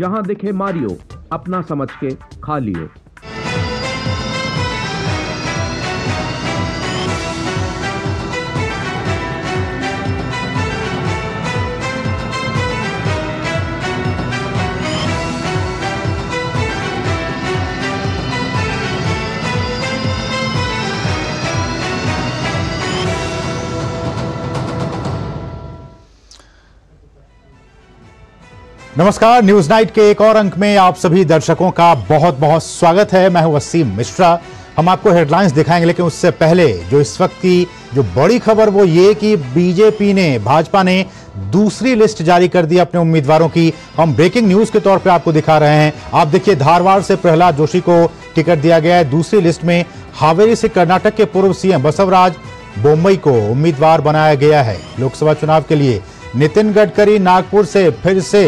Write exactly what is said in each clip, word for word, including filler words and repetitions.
जहां दिखे मारियो, अपना समझ के खा लियो। नमस्कार, न्यूज नाइट के एक और अंक में आप सभी दर्शकों का बहुत बहुत स्वागत है। मैं हूं वसीम मिश्रा। हम आपको हेडलाइंस दिखाएंगे, लेकिन उससे पहले जो इस वक्त की जो बड़ी खबर वो ये कि बीजेपी ने भाजपा ने दूसरी लिस्ट जारी कर दी अपने उम्मीदवारों की। हम ब्रेकिंग न्यूज के तौर पर आपको दिखा रहे हैं। आप देखिए, धारवाड़ से प्रहलाद जोशी को टिकट दिया गया है दूसरी लिस्ट में। हावेरी से कर्नाटक के पूर्व सीएम बसवराज बोम्मई को उम्मीदवार बनाया गया है लोकसभा चुनाव के लिए। नितिन गडकरी नागपुर से फिर से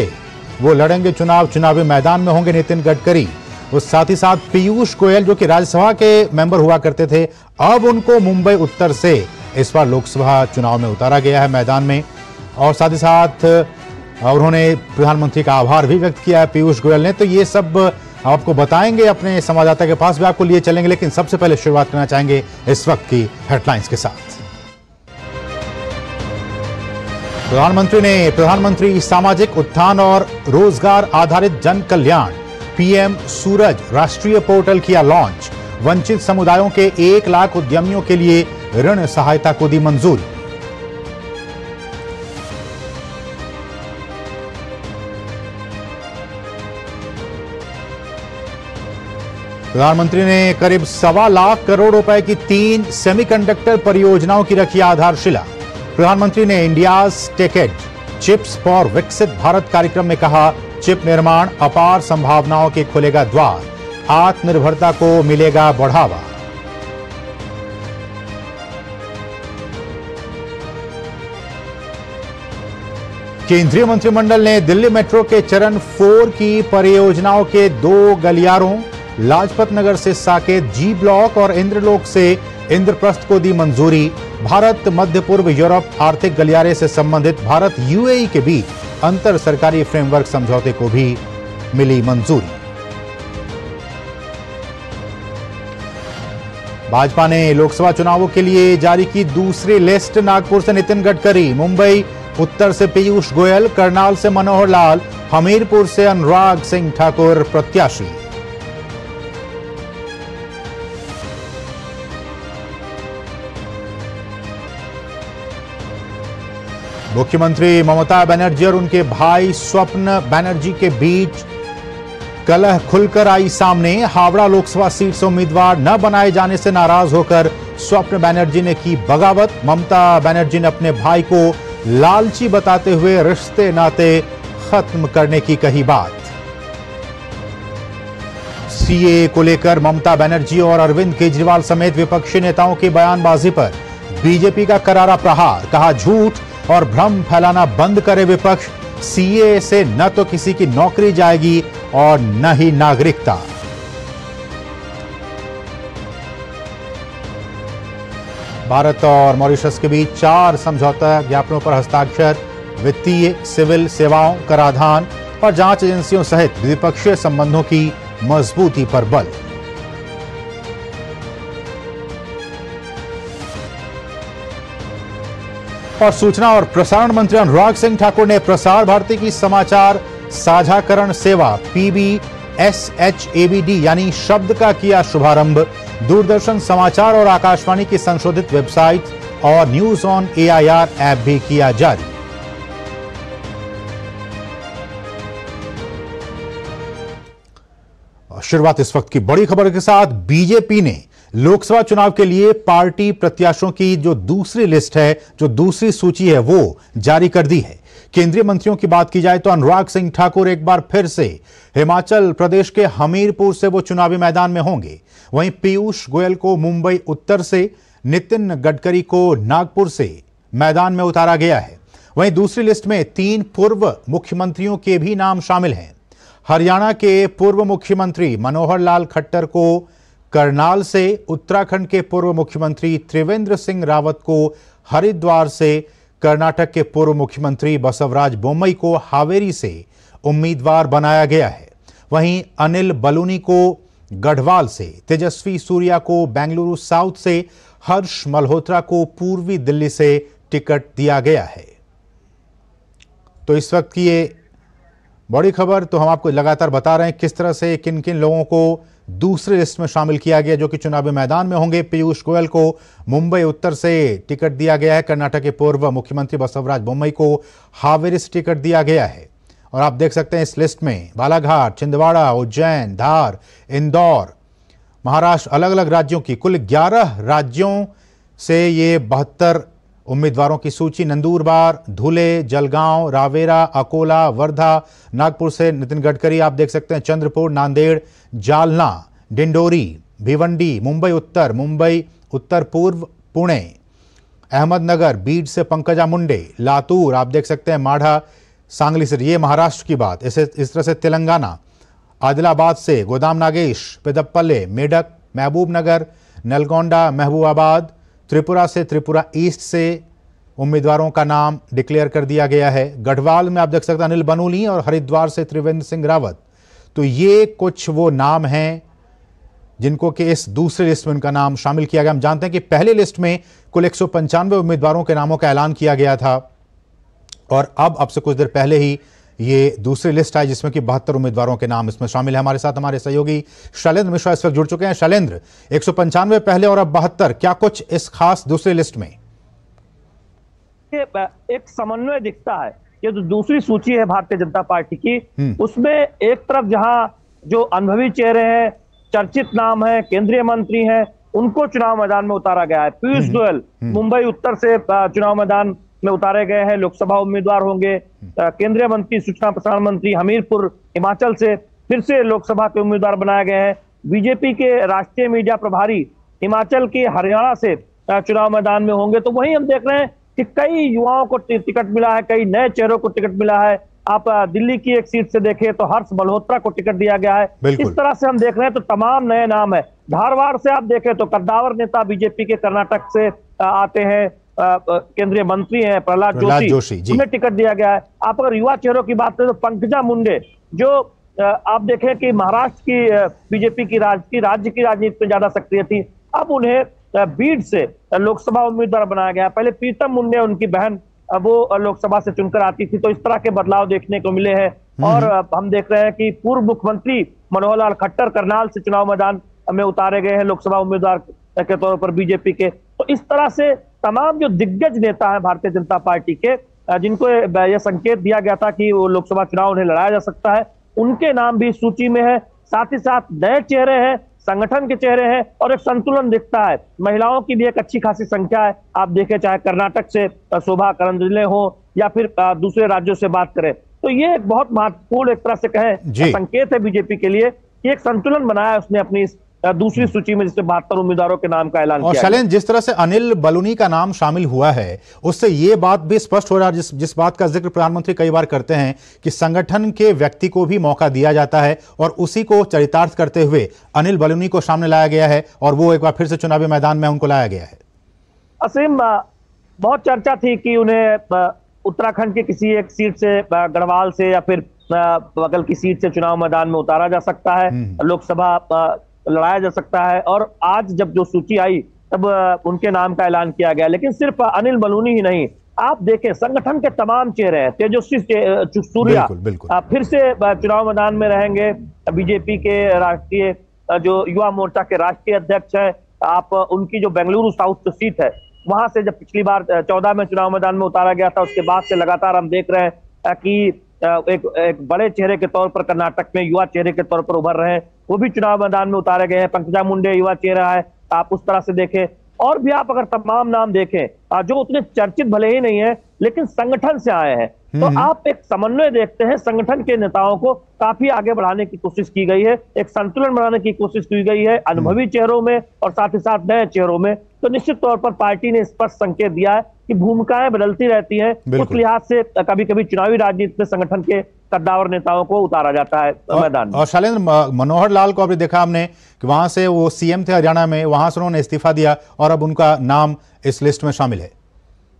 वो लड़ेंगे चुनाव, चुनावी मैदान में होंगे नितिन गडकरी। और साथ ही साथ पीयूष गोयल, जो कि राज्यसभा के मेंबर हुआ करते थे, अब उनको मुंबई उत्तर से इस बार लोकसभा चुनाव में उतारा गया है मैदान में। और साथ ही साथ उन्होंने प्रधानमंत्री का आभार भी व्यक्त किया है पीयूष गोयल ने। तो ये सब आपको बताएंगे, अपने संवाददाता के पास भी आपको लिए चलेंगे, लेकिन सबसे पहले शुरुआत करना चाहेंगे इस वक्त की हेडलाइंस के साथ। प्रधानमंत्री ने प्रधानमंत्री सामाजिक उत्थान और रोजगार आधारित जन कल्याण पीएम सूरज राष्ट्रीय पोर्टल किया लॉन्च। वंचित समुदायों के एक लाख उद्यमियों के लिए ऋण सहायता को दी मंजूरी। प्रधानमंत्री ने करीब सवा लाख करोड़ रुपए की तीन सेमीकंडक्टर परियोजनाओं की रखी आधारशिला। प्रधानमंत्री ने इंडिया चिप्स फॉर विकसित भारत कार्यक्रम में कहा, चिप निर्माण अपार संभावनाओं के खुलेगा द्वार, आत्मनिर्भरता को मिलेगा बढ़ावा। केंद्रीय मंत्रिमंडल ने दिल्ली मेट्रो के चरण फोर की परियोजनाओं के दो गलियारों लाजपत नगर से साकेत जी ब्लॉक और इंद्रलोक से इंद्रप्रस्थ को दी मंजूरी। भारत मध्य पूर्व यूरोप आर्थिक गलियारे से संबंधित भारत यूएई के बीच अंतर सरकारी फ्रेमवर्क समझौते को भी मिली मंजूरी। भाजपा ने लोकसभा चुनावों के लिए जारी की दूसरी लिस्ट। नागपुर से नितिन गडकरी, मुंबई उत्तर से पीयूष गोयल, करनाल से मनोहर लाल, हमीरपुर से अनुराग सिंह ठाकुर प्रत्याशी। मुख्यमंत्री ममता बनर्जी और उनके भाई स्वप्न बनर्जी के बीच कलह खुलकर आई सामने। हावड़ा लोकसभा सीट से उम्मीदवार न बनाए जाने से नाराज होकर स्वप्न बनर्जी ने की बगावत। ममता बनर्जी ने अपने भाई को लालची बताते हुए रिश्ते नाते खत्म करने की कही बात। सीए को लेकर ममता बनर्जी और अरविंद केजरीवाल समेत विपक्षी नेताओं की बयानबाजी पर बीजेपी का करारा प्रहार, कहा झूठ और भ्रम फैलाना बंद करे विपक्ष। सीए से न तो किसी की नौकरी जाएगी और न ही नागरिकता। भारत और मॉरिशस के बीच चार समझौता ज्ञापनों पर हस्ताक्षर। वित्तीय, सिविल सेवाओं, कराधान और जांच एजेंसियों सहित द्विपक्षीय संबंधों की मजबूती पर बल। और सूचना और प्रसारण मंत्री अनुराग सिंह ठाकुर ने प्रसार भारती की समाचार साझाकरण सेवा पीबी एसएचएबीडी यानी शब्द का किया शुभारंभ। दूरदर्शन समाचार और आकाशवाणी की संशोधित वेबसाइट और न्यूज ऑन एआईआर ऐप भी किया जारी। शुरुआत इस वक्त की बड़ी खबर के साथ। बीजेपी ने लोकसभा चुनाव के लिए पार्टी प्रत्याशियों की जो दूसरी लिस्ट है, जो दूसरी सूची है, वो जारी कर दी है। केंद्रीय मंत्रियों की बात की जाए तो अनुराग सिंह ठाकुर एक बार फिर से हिमाचल प्रदेश के हमीरपुर से वो चुनावी मैदान में होंगे। वहीं पीयूष गोयल को मुंबई उत्तर से, नितिन गडकरी को नागपुर से मैदान में उतारा गया है। वहीं दूसरी लिस्ट में तीन पूर्व मुख्यमंत्रियों के भी नाम शामिल हैं। हरियाणा के पूर्व मुख्यमंत्री मनोहर लाल खट्टर को करनाल से, उत्तराखंड के पूर्व मुख्यमंत्री त्रिवेंद्र सिंह रावत को हरिद्वार से, कर्नाटक के पूर्व मुख्यमंत्री बसवराज बोम्मई को हावेरी से, उम्मीदवार बनाया गया है। वहीं अनिल बलूनी को गढ़वाल से, तेजस्वी सूर्या को बेंगलुरु साउथ से, हर्ष मल्होत्रा को पूर्वी दिल्ली से टिकट दिया गया है। तो इस वक्त की ये बड़ी खबर। तो हम आपको लगातार बता रहे हैं किस तरह से किन किन लोगों को दूसरे लिस्ट में शामिल किया गया जो कि चुनावी मैदान में होंगे। पीयूष गोयल को मुंबई उत्तर से टिकट दिया गया है। कर्नाटक के पूर्व मुख्यमंत्री बसवराज बोम्मई को हावेरी से टिकट दिया गया है। और आप देख सकते हैं इस लिस्ट में बालाघाट, छिंदवाड़ा, उज्जैन, धार, इंदौर, महाराष्ट्र, अलग अलग राज्यों की कुल ग्यारह राज्यों से ये बहत्तर उम्मीदवारों की सूची। नंदूरबार, धुले, जलगांव, रावेरा, अकोला, वर्धा, नागपुर से नितिन गडकरी, आप देख सकते हैं चंद्रपुर, नांदेड़, जालना, डिंडोरी, भिवंडी, मुंबई उत्तर, मुंबई उत्तर पूर्व, पुणे, अहमदनगर, बीड से पंकजा मुंडे, लातूर, आप देख सकते हैं माढ़ा, सांगली से, ये महाराष्ट्र की बात। इसे इस तरह से तेलंगाना, आदिलाबाद से गोदाम नागेश, पेदप्पले, मेढक, महबूबनगर, नलगोंडा, महबूबाबाद, त्रिपुरा से, त्रिपुरा ईस्ट से उम्मीदवारों का नाम डिक्लेयर कर दिया गया है। गढ़वाल में आप देख सकते हैं अनिल बलूनी और हरिद्वार से त्रिवेंद्र सिंह रावत। तो ये कुछ वो नाम हैं जिनको कि इस दूसरे लिस्ट में उनका नाम शामिल किया गया। हम जानते हैं कि पहले लिस्ट में कुल एक सौ पंचानवे उम्मीदवारों के नामों का ऐलान किया गया था और अब अब से कुछ देर पहले ही ये दूसरी लिस्ट आई जिसमें कि बहत्तर उम्मीदवारों के नाम इसमें शामिल है। हमारे साथ हमारे सहयोगी शैलेंद्र मिश्रा इस वक्त जुड़ चुके हैं। शैलेंद्र, एक सौ पंचानवे पहले और अब बहत्तर, क्या कुछ इस खास दूसरी लिस्ट में एक समन्वय दिखता है? ये जो दूसरी सूची है भारतीय जनता पार्टी की, उसमें एक तरफ जहां जो अनुभवी चेहरे हैं, चर्चित नाम है, केंद्रीय मंत्री हैं, उनको चुनाव मैदान में उतारा गया है। पीयूष गोयल मुंबई उत्तर से चुनाव मैदान में उतारे गए हैं, लोकसभा उम्मीदवार होंगे। केंद्रीय मंत्री, सूचना प्रसारण मंत्री, हमीरपुर हिमाचल से फिर से लोकसभा के उम्मीदवार बनाए गए हैं। बीजेपी के राष्ट्रीय मीडिया प्रभारी हिमाचल के, हरियाणा से चुनाव मैदान में होंगे। तो वहीं हम देख रहे हैं कि कई युवाओं को टिकट मिला है, कई नए चेहरों को टिकट मिला है। आप दिल्ली की एक सीट से देखें तो हर्ष मल्होत्रा को टिकट दिया गया है। इस तरह से हम देख रहे हैं तो तमाम नए नाम है। धारवाड़ से आप देखें तो कद्दावर नेता बीजेपी के कर्नाटक से आते हैं, केंद्रीय मंत्री हैं प्रहलाद जोशी, उन्हें टिकट दिया गया है। आप अगर युवा चेहरों की बात करें तो पंकजा मुंडे, जो आप देखें कि महाराष्ट्र की बीजेपी की राज की राज्य की राजनीति में ज्यादा सक्रिय थी, अब उन्हें बीड से लोकसभा उम्मीदवार बनाया गया। पहले प्रीतम मुंडे, उनकी बहन, वो लोकसभा से चुनकर आती थी। तो इस तरह के बदलाव देखने को मिले हैं। और हम देख रहे हैं कि पूर्व मुख्यमंत्री मनोहर लाल खट्टर करनाल से चुनाव मैदान में उतारे गए हैं लोकसभा उम्मीदवार के तौर पर बीजेपी के। तो इस तरह से तमाम जो दिग्गज नेता हैं भारतीय जनता पार्टी के, जिनको यह संकेत दिया गया था कि वो लोकसभा चुनाव उन्हें लड़ाया जा सकता है, उनके नाम भी सूची में है। साथ ही साथ नए चेहरे हैं, संगठन के चेहरे हैं और एक संतुलन दिखता है। महिलाओं की भी एक अच्छी खासी संख्या है। आप देखें चाहे कर्नाटक से शोभा करंदलाजे हो या फिर दूसरे राज्यों से बात करें, तो ये एक बहुत महत्वपूर्ण एक तरह से कहें संकेत है बीजेपी के लिए कि एक संतुलन बनाया उसने अपनी दूसरी सूची में जिससे बहत्तर उम्मीदवारों के नाम का ऐलान किया। और शैलेंद्र, जिस तरह से अनिल बलूनी का नाम शामिल हुआ है उससे ये बात भी स्पष्ट हो रहा है जिस जिस बात का जिक्र प्रधानमंत्री कई बार करते हैं कि संगठन के व्यक्ति को भी मौका दिया जाता है और उसी को चरितार्थ करते हुए अनिल बलूनी को सामने लाया गया है और वो एक बार फिर से चुनावी मैदान में उनको लाया गया है। असीम, बहुत चर्चा थी कि उन्हें उत्तराखंड के किसी एक सीट से, गढ़वाल से या फिर बगल की सीट से चुनाव मैदान में उतारा जा सकता है, लोकसभा लड़ाया जा सकता है। और आज जब जो सूची आई तब उनके नाम का ऐलान किया गया। लेकिन सिर्फ अनिल बलूनी ही नहीं, आप देखें संगठन के तमाम चेहरे हैं। तेजस्वी सूर्या फिर से चुनाव मैदान में रहेंगे, बीजेपी के राष्ट्रीय जो युवा मोर्चा के राष्ट्रीय अध्यक्ष हैं। आप उनकी जो बेंगलुरु साउथ सीट है वहां से जब पिछली बार चौदह में चुनाव मैदान में उतारा गया था, उसके बाद से लगातार हम देख रहे हैं कि एक एक बड़े चेहरे के तौर पर कर्नाटक में युवा चेहरे के तौर पर उभर रहे हैं, वो भी चुनाव मैदान में उतारे गए हैं। पंकजा मुंडे युवा चेहरा है, आप उस तरह से देखें। और भी आप अगर तमाम नाम देखें जो उतने चर्चित भले ही नहीं है लेकिन संगठन से आए हैं, तो आप एक समन्वय देखते हैं। संगठन के नेताओं को काफी आगे बढ़ाने की कोशिश की गई है, एक संतुलन बनाने की कोशिश की गई है अनुभवी चेहरों में और साथ ही साथ नए चेहरों में। तो निश्चित तौर पर पार्टी ने स्पष्ट संकेत दिया है कि भूमिकाएं बदलती रहती हैं, उस लिहाज से कभी कभी चुनावी राजनीति में संगठन के कद्दावर नेताओं को उतारा जाता है मैदान। और शैलेंद्र, मनोहर लाल को अभी देखा हमने कि वहां से वो सीएम थे हरियाणा में, वहां से उन्होंने इस्तीफा दिया और अब उनका नाम इस लिस्ट में शामिल है।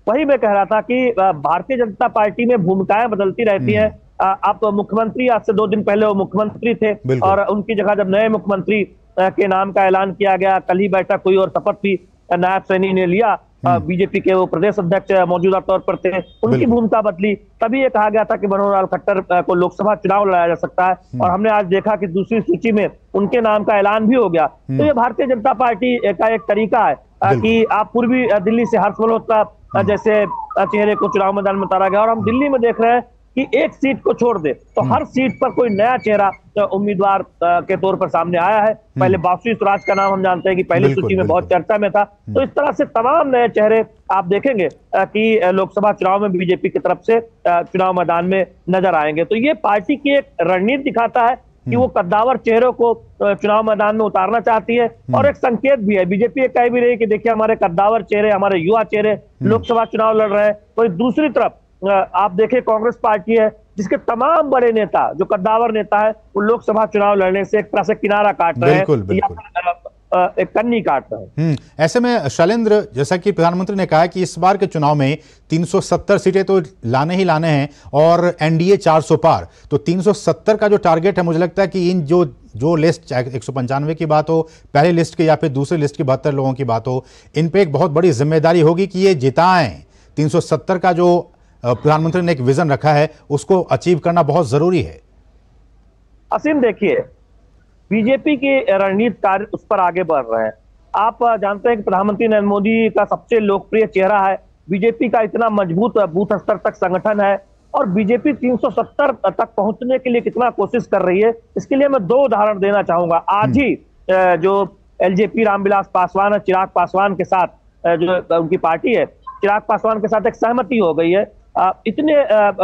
वही मैं कह रहा था कि भारतीय जनता पार्टी में भूमिकाएं बदलती रहती है। आप तो मुख्यमंत्री, आज से दो दिन पहले वो मुख्यमंत्री थे और उनकी जगह जब नए मुख्यमंत्री के नाम का ऐलान किया गया, कल ही बैठक हुई और शपथ भी नायब सैनी ने लिया। बीजेपी के वो प्रदेश अध्यक्ष मौजूदा तौर पर थे, उनकी भूमिका बदली। तभी ये कहा गया था कि मनोहर लाल खट्टर को लोकसभा चुनाव लड़ाया जा सकता है और हमने आज देखा कि दूसरी सूची में उनके नाम का ऐलान भी हो गया। तो ये भारतीय जनता पार्टी का एक तरीका है कि आप पूर्वी दिल्ली से हर्ष मल्होत्रा जैसे चेहरे को चुनाव मैदान में उतारा गया और हम दिल्ली में देख रहे हैं कि एक सीट को छोड़ दे तो हर सीट पर कोई नया चेहरा तो उम्मीदवार के तौर पर सामने आया है। पहले बासु स्वराज का नाम हम जानते हैं कि पहली सूची में बहुत चर्चा में था। तो इस तरह से तमाम नए चेहरे आप देखेंगे कि लोकसभा चुनाव में बीजेपी की तरफ से चुनाव मैदान में नजर आएंगे। तो ये पार्टी की एक रणनीति दिखाता है कि वो कद्दावर चेहरों को चुनाव मैदान में उतारना चाहती है और एक संकेत भी है। बीजेपी ये कह भी रही है कि देखिए हमारे कद्दावर चेहरे, हमारे युवा चेहरे लोकसभा चुनाव लड़ रहे हैं। तो दूसरी तरफ आप देखें कांग्रेस पार्टी है जिसके तमाम बड़े नेता जो कद्दावर नेता है वो लोकसभा चुनाव लड़ने से एक तरह से किनारा काट रहे हैं, एक कन्नी काट रहे हैं। ऐसे में शैलेंद्र, जैसा कि प्रधानमंत्री ने कहा कि इस बार के चुनाव में तीन सौ सत्तर सीटें तो लाने ही लाने हैं और एनडीए चार सौ पार, तो तीन सौ सत्तर का जो टारगेट है मुझे लगता है कि इन जो जो लिस्ट, एक सौ पंचानवे की बात हो पहले लिस्ट की या फिर दूसरी लिस्ट की बहत्तर लोगों की बात हो, इन पर एक बहुत बड़ी जिम्मेदारी होगी कि ये जिताएं। तीन सौ सत्तर का जो प्रधानमंत्री ने एक विजन रखा है उसको अचीव करना बहुत जरूरी है। असीम, देखिए बीजेपी के रणनीतिकार उस पर आगे बढ़ रहे हैं। आप जानते हैं कि प्रधानमंत्री नरेंद्र मोदी का सबसे लोकप्रिय चेहरा है, बीजेपी का इतना मजबूत बूथ स्तर तक संगठन है और बीजेपी तीन सौ सत्तर तक पहुंचने के लिए कितना कोशिश कर रही है, इसके लिए मैं दो उदाहरण देना चाहूंगा। आज ही जो एलजेपी रामविलास पासवान है, चिराग पासवान के साथ जो उनकी पार्टी है, चिराग पासवान के साथ एक सहमति हो गई है। इतने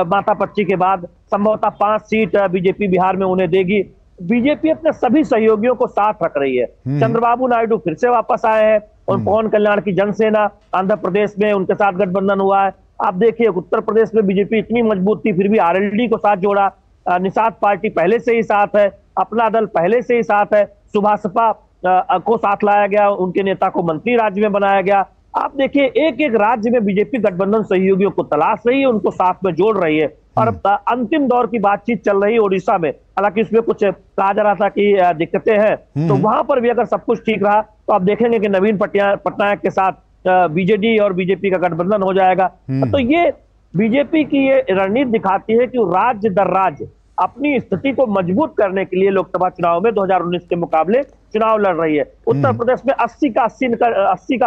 माथापच्ची के बाद संभवतः पांच सीट बीजेपी बिहार में उन्हें देगी। बीजेपी अपने सभी सहयोगियों को साथ रख रही है। चंद्रबाबू नायडू फिर से वापस आए हैं और पवन कल्याण की जनसेना आंध्र प्रदेश में उनके साथ गठबंधन हुआ है। आप देखिए उत्तर प्रदेश में बीजेपी इतनी मजबूत थी फिर भी आरएलडी को साथ जोड़ा, निषाद पार्टी पहले से ही साथ है, अपना दल पहले से ही साथ है, सुभाषपा को साथ लाया गया, उनके नेता को मंत्री राज्य में बनाया गया। आप देखिए एक एक राज्य में बीजेपी गठबंधन सहयोगियों को तलाश रही है, उनको साथ में जोड़ रही है और अंतिम दौर की बातचीत चल रही है ओडिशा में। हालांकि उसमें कुछ कहा जा रहा था कि दिक्कतें हैं, तो वहां पर भी अगर सब कुछ ठीक रहा तो आप देखेंगे कि नवीन पटनायक के साथ बीजेडी और बीजेपी का गठबंधन हो जाएगा। तो ये बीजेपी की ये रणनीति दिखाती है कि राज्य दर राज्य अपनी स्थिति को मजबूत करने के लिए लोकसभा चुनाव में दो हज़ार उन्नीस के मुकाबले चुनाव लड़ रही है। उत्तर प्रदेश में अस्सी का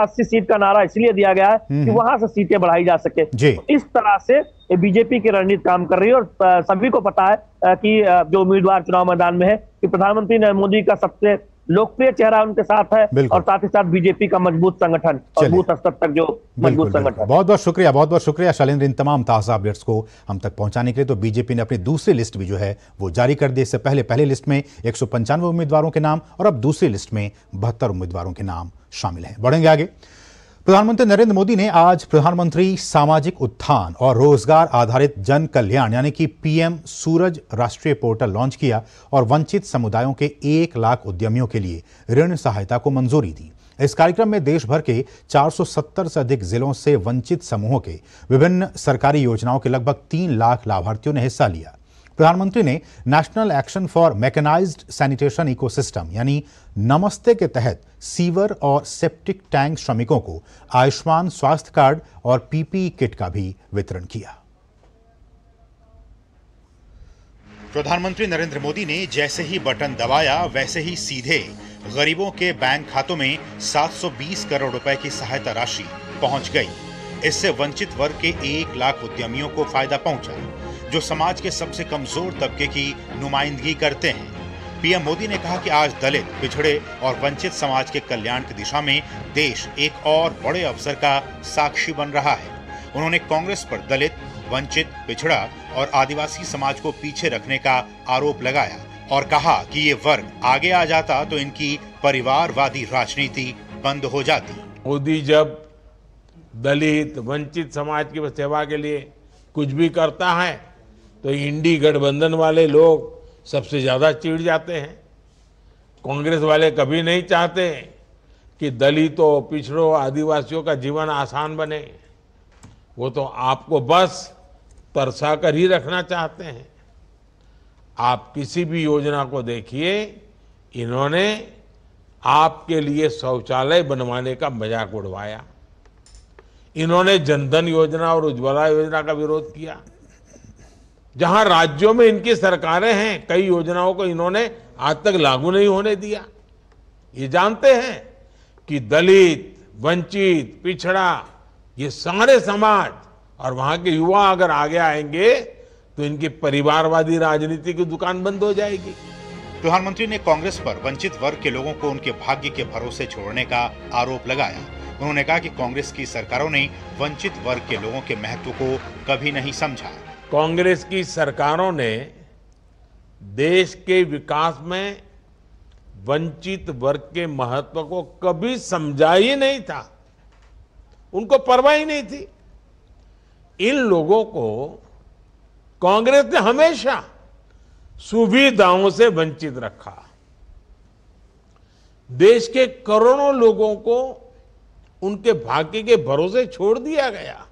अस्सी सीट का नारा इसलिए दिया गया है कि वहां से सीटें बढ़ाई जा सके। इस तरह से बीजेपी की रणनीति काम कर रही है और सभी को पता है कि जो उम्मीदवार चुनाव मैदान में है कि प्रधानमंत्री नरेंद्र मोदी का सबसे लोकप्रिय चेहरा उनके साथ है और साथ ही साथ बीजेपी का मजबूत संगठन और बूथ स्तर तक जो मजबूत संगठन। बहुत बहुत शुक्रिया, बहुत बहुत शुक्रिया शैलेंद्र, इन तमाम ताजा अपडेट्स को हम तक पहुंचाने के लिए। तो बीजेपी ने अपनी दूसरी लिस्ट भी जो है वो जारी कर दी। इससे पहले पहले लिस्ट में एक सौ पंचानवे उम्मीदवारों के नाम और अब दूसरी लिस्ट में बहत्तर उम्मीदवारों के नाम शामिल हैं। बढ़ेंगे आगे। प्रधानमंत्री नरेंद्र मोदी ने आज प्रधानमंत्री सामाजिक उत्थान और रोजगार आधारित जन कल्याण यानी कि पीएम सूरज राष्ट्रीय पोर्टल लॉन्च किया और वंचित समुदायों के एक लाख उद्यमियों के लिए ऋण सहायता को मंजूरी दी। इस कार्यक्रम में देश भर के चार सौ सत्तर से अधिक जिलों से वंचित समूहों के विभिन्न सरकारी योजनाओं के लगभग तीन लाख लाभार्थियों ने हिस्सा लिया। प्रधानमंत्री ने national action for mechanised sanitation ecosystem यानी नमस्ते के तहत सीवर और सेप्टिक टैंक श्रमिकों को आयुष्मान स्वास्थ्य कार्ड और पीपीई किट का भी वितरण किया। प्रधानमंत्री नरेंद्र मोदी ने जैसे ही बटन दबाया वैसे ही सीधे गरीबों के बैंक खातों में सात सौ बीस करोड़ रुपए की सहायता राशि पहुंच गई। इससे वंचित वर्ग के एक लाख उद्यमियों को फायदा पहुंचा जो समाज के सबसे कमजोर तबके की नुमाइंदगी करते हैं। पीएम मोदी ने कहा कि आज दलित, पिछड़े और वंचित समाज के कल्याण की दिशा में देश एक और बड़े अवसर का साक्षी बन रहा है। उन्होंने कांग्रेस पर दलित, वंचित, पिछड़ा और आदिवासी समाज को पीछे रखने का आरोप लगाया और कहा कि ये वर्ग आगे आ जाता तो इनकी परिवारवादी राजनीति बंद हो जाती। मोदी जब दलित, वंचित समाज की सेवा के लिए कुछ भी करता है तो इंडी गठबंधन वाले लोग सबसे ज़्यादा चिढ़ जाते हैं। कांग्रेस वाले कभी नहीं चाहते कि दलितों, पिछड़ों, आदिवासियों का जीवन आसान बने, वो तो आपको बस तरसा कर ही रखना चाहते हैं। आप किसी भी योजना को देखिए, इन्होंने आपके लिए शौचालय बनवाने का मजाक उड़वाया, इन्होंने जनधन योजना और उज्ज्वला योजना का विरोध किया। जहां राज्यों में इनकी सरकारें हैं, कई योजनाओं को इन्होंने आज तक लागू नहीं होने दिया। ये जानते हैं कि दलित, वंचित, पिछड़ा, ये सारे समाज और वहां के युवा अगर आगे आएंगे तो इनकी परिवारवादी राजनीति की दुकान बंद हो जाएगी। प्रधानमंत्री ने कांग्रेस पर वंचित वर्ग के लोगों को उनके भाग्य के भरोसे छोड़ने का आरोप लगाया। उन्होंने कहा कि कांग्रेस की सरकारों ने वंचित वर्ग के लोगों के महत्व को कभी नहीं समझा। कांग्रेस की सरकारों ने देश के विकास में वंचित वर्ग के महत्व को कभी समझा ही नहीं था, उनको परवाह ही नहीं थी। इन लोगों को कांग्रेस ने हमेशा सुविधाओं से वंचित रखा। देश के करोड़ों लोगों को उनके भाग्य के भरोसे छोड़ दिया गया।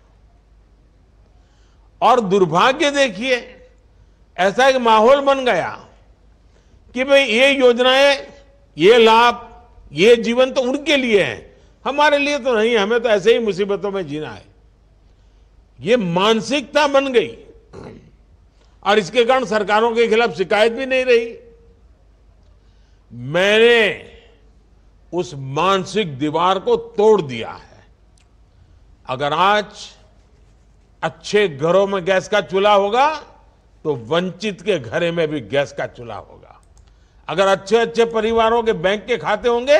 और दुर्भाग्य देखिए, ऐसा एक माहौल बन गया कि भाई ये योजनाएं, ये लाभ, ये जीवन तो उनके लिए हैं, हमारे लिए तो नहीं, हमें तो ऐसे ही मुसीबतों में जीना है। ये मानसिकता बन गई और इसके कारण सरकारों के खिलाफ शिकायत भी नहीं रही। मैंने उस मानसिक दीवार को तोड़ दिया है। अगर आज अच्छे घरों में गैस का चूल्हा होगा तो वंचित के घरे में भी गैस का चूल्हा होगा। अगर अच्छे अच्छे परिवारों के बैंक के खाते होंगे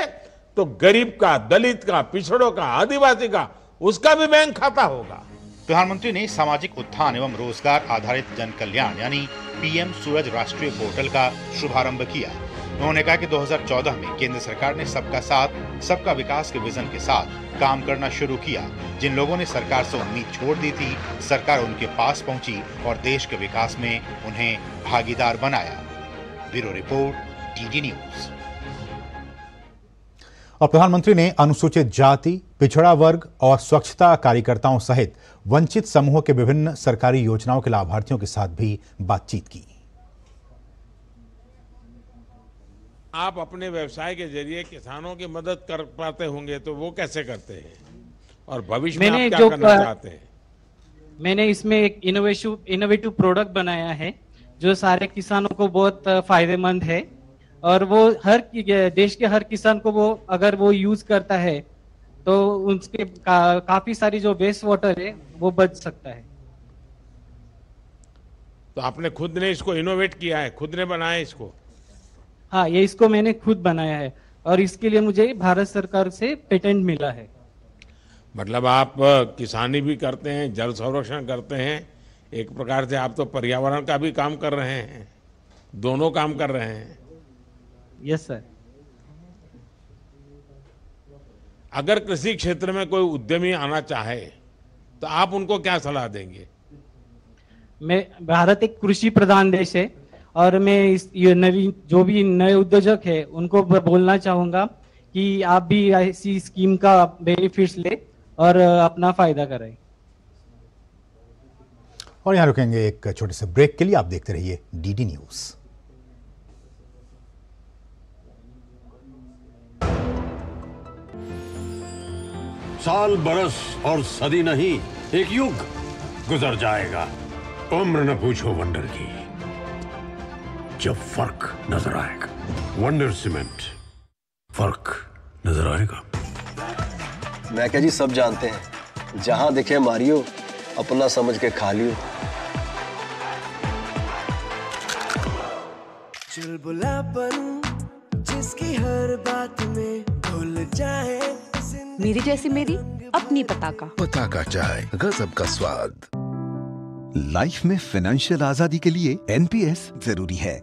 तो गरीब का, दलित का, पिछड़ों का, आदिवासी का, उसका भी बैंक खाता होगा। प्रधानमंत्री ने सामाजिक उत्थान एवं रोजगार आधारित जन कल्याण यानी पीएम सूरज राष्ट्रीय पोर्टल का शुभारंभ किया। उन्होंने कहा कि दो हज़ार चौदह में केंद्र सरकार ने सबका साथ सबका विकास के विजन के साथ काम करना शुरू किया। जिन लोगों ने सरकार से उम्मीद छोड़ दी थी, सरकार उनके पास पहुंची और देश के विकास में उन्हें भागीदार बनाया। Bureau report, DD news. और प्रधानमंत्री ने अनुसूचित जाति, पिछड़ा वर्ग और स्वच्छता कार्यकर्ताओं सहित वंचित समूहों के विभिन्न सरकारी योजनाओं के लाभार्थियों के साथ भी बातचीत की। आप अपने व्यवसाय के जरिए किसानों की मदद कर पाते होंगे, तो वो कैसे करते हैं और भविष्य में आप क्या करना चाहते हैं? मैंने इसमें एक इनोवेटिव इनोवेटिव प्रोडक्ट बनाया है जो सारे किसानों को बहुत फायदेमंद है और वो हर देश के हर किसान को वो अगर वो यूज करता है तो उसके का, काफी सारी जो वेस्ट वाटर है वो बच सकता है। तो आपने खुद ने इसको इनोवेट किया है, खुद ने बनाया इसको? हाँ, ये इसको मैंने खुद बनाया है और इसके लिए मुझे भारत सरकार से पेटेंट मिला है। मतलब आप किसानी भी करते हैं, जल संरक्षण करते हैं, एक प्रकार से आप तो पर्यावरण का भी काम कर रहे हैं, दोनों काम कर रहे हैं। Yes sir. अगर कृषि क्षेत्र में कोई उद्यमी आना चाहे तो आप उनको क्या सलाह देंगे? मैं, भारत एक कृषि प्रधान देश है और मैं इस ये नवी जो भी नए उद्योजक है उनको बोलना चाहूंगा कि आप भी ऐसी स्कीम का बेनिफिट्स ले और अपना फायदा करें। और यहाँ रुकेंगे एक छोटे से ब्रेक के लिए। आप देखते रहिए डीडी न्यूज। साल, बरस और सदी नहीं, एक युग गुजर जाएगा। उम्र न पूछो वंडर की, जब फर्क नजर आएगा। वंडर सीमेंट, फर्क नजर आएगा। मैके जी सब जानते हैं, जहां दिखे मारियो, अपना समझ के खा लियो। चुलबुलापन जिसकी हर बात में भूल जाए, मेरी जैसी मेरी अपनी पताका। पताका चाय, गजब का स्वाद। लाइफ में फाइनेंशियल आजादी के लिए एनपीएस जरूरी है।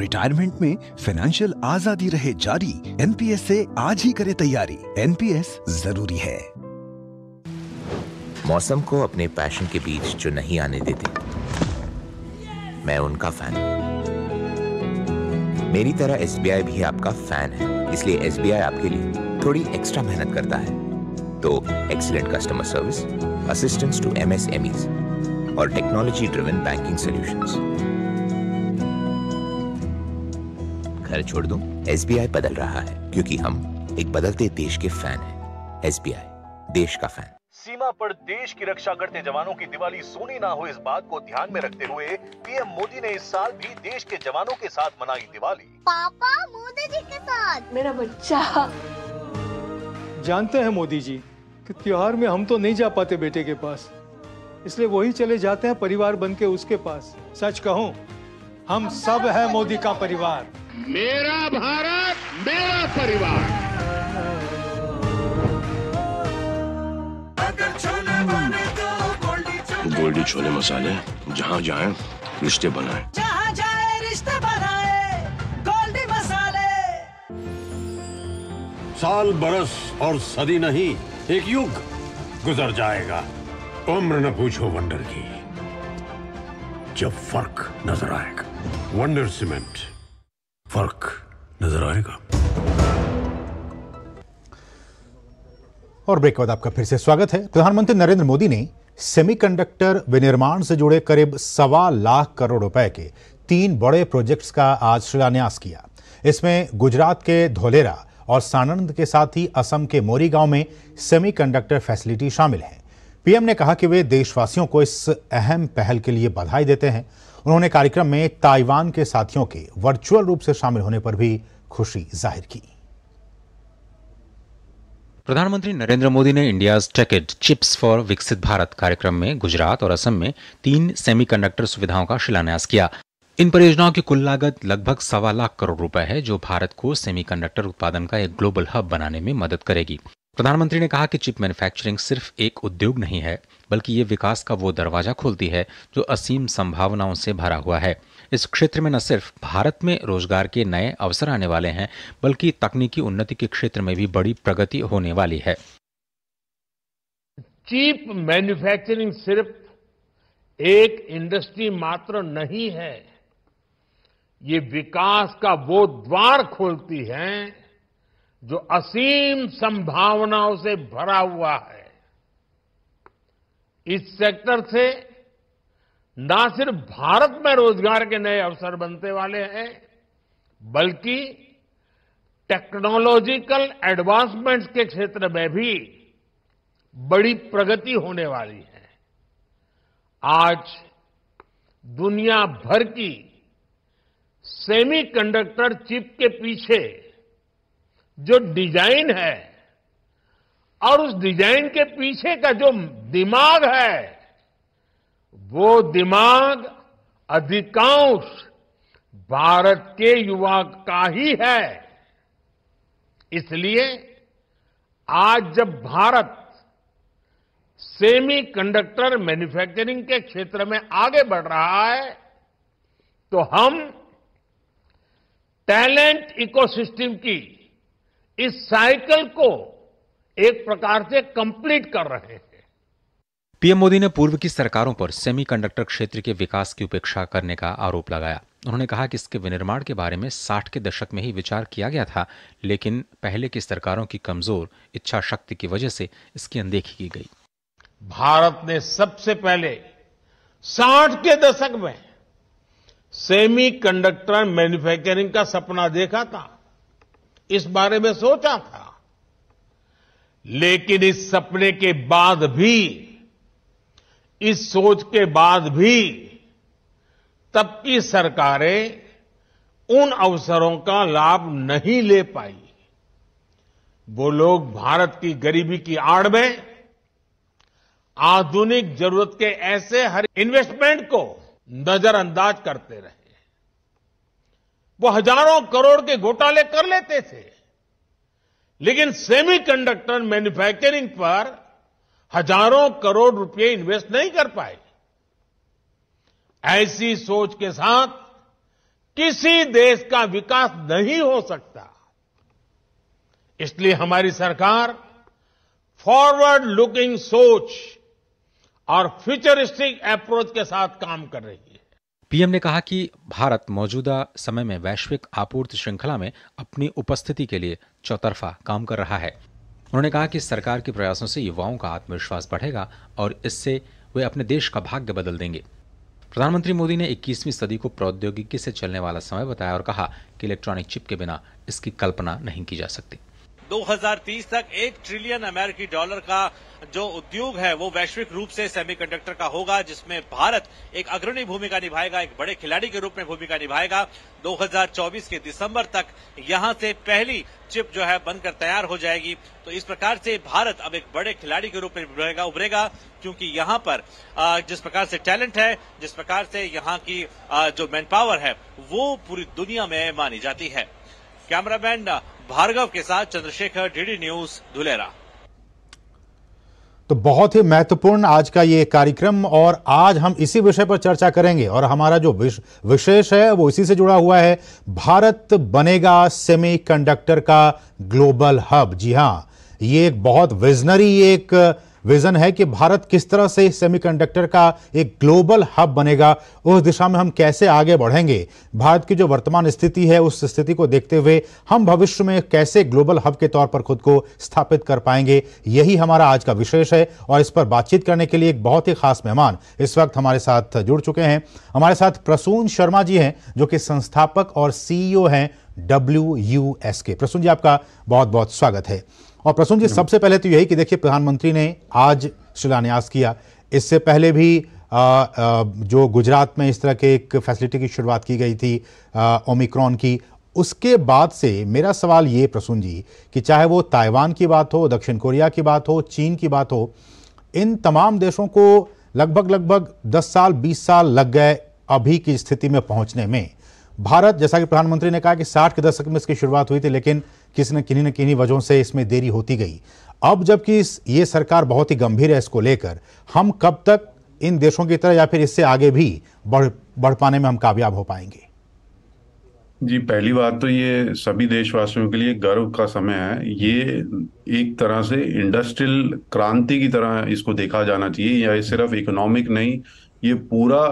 रिटायरमेंट में फाइनेंशियल आजादी रहे जारी, एनपीएस से आज ही करें तैयारी। एनपीएस जरूरी है। मौसम को अपने पैशन के बीच जो नहीं आने देते, मैं उनका फैन हूं। मेरी तरह एसबीआई भी आपका फैन है, इसलिए एसबीआई आपके लिए थोड़ी एक्स्ट्रा मेहनत करता है। तो excellent customer service, assistance to MSMEs और टेक्नोलॉजी ड्रिवन बैंकिंग सॉल्यूशंस, घर छोड़ दूं? एसबीआई बदल रहा है क्योंकि हम एक बदलते देश के फैन हैं। एसबीआई देश का फैन। सीमा पर देश की रक्षा करते जवानों की दिवाली सोनी ना हो, इस बात को ध्यान में रखते हुए पीएम मोदी ने इस साल भी देश के जवानों के साथ मनाई दिवाली। पापा मोदी जी के साथ मेरा बच्चा। जानते हैं मोदी जी कि त्योहार में हम तो नहीं जा पाते बेटे के पास, इसलिए वही चले जाते हैं परिवार बन के उसके पास। सच कहूँ, हम सब है मोदी का परिवार। मेरा भारत मेरा परिवार। गोल्डी छोले मसाले, जहाँ जाए रिश्ते बनाए, जहाँ जाए रिश्ते बनाए, गोल्डी मसाले। साल बरस और सदी नहीं, एक युग गुजर जाएगा। उम्र न पूछो वंडर की, जब फर्क नजर आएगा। वंडर सीमेंट, फर्क नजर आएगा। और ब्रेक के बाद आपका फिर से स्वागत है। प्रधानमंत्री नरेंद्र मोदी ने सेमीकंडक्टर विनिर्माण से जुड़े करीब सवा लाख करोड़ रुपए के तीन बड़े प्रोजेक्ट्स का आज शिलान्यास किया। इसमें गुजरात के धोलेरा और सानंद के साथ ही असम के मोरी गांव में सेमीकंडक्टर फैसिलिटी शामिल है। पीएम ने कहा कि वे देशवासियों को इस अहम पहल के लिए बधाई देते हैं। उन्होंने कार्यक्रम में ताइवान के साथियों के वर्चुअल रूप से शामिल होने पर भी खुशी जाहिर की। प्रधानमंत्री नरेंद्र मोदी ने इंडियाज टेकेड चिप्स फॉर विकसित भारत कार्यक्रम में गुजरात और असम में तीन सेमीकंडक्टर सुविधाओं का शिलान्यास किया। इन परियोजनाओं की कुल लागत लगभग सवा लाख करोड़ रुपए है, जो भारत को सेमीकंडक्टर उत्पादन का एक ग्लोबल हब बनाने में मदद करेगी। प्रधानमंत्री ने कहा कि चिप मैन्युफैक्चरिंग सिर्फ एक उद्योग नहीं है, बल्कि ये विकास का वो दरवाजा खोलती है जो असीम संभावनाओं से भरा हुआ है। इस क्षेत्र में न सिर्फ भारत में रोजगार के नए अवसर आने वाले हैं, बल्कि तकनीकी उन्नति के क्षेत्र में भी बड़ी प्रगति होने वाली है। चिप मैन्युफैक्चरिंग सिर्फ एक इंडस्ट्री मात्र नहीं है, ये विकास का वो द्वार खोलती है जो असीम संभावनाओं से भरा हुआ है। इस सेक्टर से ना सिर्फ भारत में रोजगार के नए अवसर बनने वाले हैं, बल्कि टेक्नोलॉजिकल एडवांसमेंट्स के क्षेत्र में भी बड़ी प्रगति होने वाली है। आज दुनिया भर की सेमीकंडक्टर चिप के पीछे जो डिजाइन है और उस डिजाइन के पीछे का जो दिमाग है, वो दिमाग अधिकांश भारत के युवा का ही है। इसलिए आज जब भारत सेमीकंडक्टर मैन्युफैक्चरिंग के क्षेत्र में आगे बढ़ रहा है, तो हम टैलेंट इकोसिस्टम की इस साइकिल को एक प्रकार से कंप्लीट कर रहे हैं। पीएम मोदी ने पूर्व की सरकारों पर सेमीकंडक्टर क्षेत्र के विकास की उपेक्षा करने का आरोप लगाया। उन्होंने कहा कि इसके विनिर्माण के बारे में साठ के दशक में ही विचार किया गया था, लेकिन पहले की सरकारों की कमजोर इच्छा शक्ति की वजह से इसकी अनदेखी की गई। भारत ने सबसे पहले साठ के दशक में सेमीकंडक्टर मैन्युफैक्चरिंग का सपना देखा था, इस बारे में सोचा था, लेकिन इस सपने के बाद भी, इस सोच के बाद भी तब की सरकारें उन अवसरों का लाभ नहीं ले पाई। वो लोग भारत की गरीबी की आड़ में आधुनिक जरूरत के ऐसे हर इन्वेस्टमेंट को नजरअंदाज करते रहे। वो हजारों करोड़ के घोटाले कर लेते थे, लेकिन सेमीकंडक्टर मैन्युफैक्चरिंग पर हजारों करोड़ रुपए इन्वेस्ट नहीं कर पाए। ऐसी सोच के साथ किसी देश का विकास नहीं हो सकता। इसलिए हमारी सरकार फॉरवर्ड लुकिंग सोच और फ्यूचरिस्टिक अप्रोच के साथ काम कर रही है। पीएम ने कहा कि भारत मौजूदा समय में वैश्विक आपूर्ति श्रृंखला में अपनी उपस्थिति के लिए चौतरफा काम कर रहा है। उन्होंने कहा कि सरकार के प्रयासों से युवाओं का आत्मविश्वास बढ़ेगा और इससे वे अपने देश का भाग्य बदल देंगे। प्रधानमंत्री मोदी ने इक्कीसवीं सदी को प्रौद्योगिकी से चलने वाला समय बताया और कहा कि इलेक्ट्रॉनिक चिप के बिना इसकी कल्पना नहीं की जा सकती। दो हज़ार तीस तक एक ट्रिलियन अमेरिकी डॉलर का जो उद्योग है वो वैश्विक रूप से सेमीकंडक्टर का होगा, जिसमें भारत एक अग्रणी भूमिका निभाएगा, एक बड़े खिलाड़ी के रूप में भूमिका निभाएगा। दो हज़ार चौबीस के दिसंबर तक यहां से पहली चिप जो है बनकर तैयार हो जाएगी। तो इस प्रकार से भारत अब एक बड़े खिलाड़ी के रूप में उभरेगा, क्योंकि यहाँ पर जिस प्रकार से टैलेंट है, जिस प्रकार से यहाँ की जो मैन पावर है वो पूरी दुनिया में मानी जाती है। कैमरामैन भार्गव के साथ चंद्रशेखर, डीडी न्यूज, धुलेरा। तो बहुत ही महत्वपूर्ण आज का ये कार्यक्रम और आज हम इसी विषय पर चर्चा करेंगे और हमारा जो विशेष है वो इसी से जुड़ा हुआ है। भारत बनेगा सेमीकंडक्टर का ग्लोबल हब। जी हाँ, ये एक बहुत विजनरी एक विजन है कि भारत किस तरह से सेमीकंडक्टर का एक ग्लोबल हब बनेगा, उस दिशा में हम कैसे आगे बढ़ेंगे। भारत की जो वर्तमान स्थिति है उस स्थिति को देखते हुए हम भविष्य में कैसे ग्लोबल हब के तौर पर खुद को स्थापित कर पाएंगे, यही हमारा आज का विषय है। और इस पर बातचीत करने के लिए एक बहुत ही खास मेहमान इस वक्त हमारे साथ जुड़ चुके हैं। हमारे साथ प्रसून शर्मा जी हैं जो कि संस्थापक और सीईओ हैं डब्ल्यू यू एस के। प्रसून जी, आपका बहुत बहुत स्वागत है। और प्रसून जी, सबसे पहले तो यही कि देखिए, प्रधानमंत्री ने आज शिलान्यास किया, इससे पहले भी आ, आ, जो गुजरात में इस तरह के एक फैसिलिटी की शुरुआत की गई थी ओमिक्रॉन की, उसके बाद से मेरा सवाल ये प्रसून जी कि चाहे वो ताइवान की बात हो, दक्षिण कोरिया की बात हो, चीन की बात हो, इन तमाम देशों को लगभग लगभग दस साल बीस साल लग गए अभी की स्थिति में पहुँचने में। भारत, जैसा कि प्रधानमंत्री ने कहा कि साठ के दशक में इसकी शुरुआत हुई थी, लेकिन किसी न किन्हीं न किन्हीं वजहों से इसमें देरी होती गई। अब जबकि ये सरकार बहुत ही गंभीर है इसको लेकर, हम कब तक इन देशों की तरह या फिर इससे आगे भी बढ़ बढ़ पाने में हम कामयाब हो पाएंगे? जी, पहली बात तो ये सभी देशवासियों के लिए गर्व का समय है। ये एक तरह से इंडस्ट्रियल क्रांति की तरह इसको देखा जाना चाहिए, या सिर्फ इकोनॉमिक नहीं, ये पूरा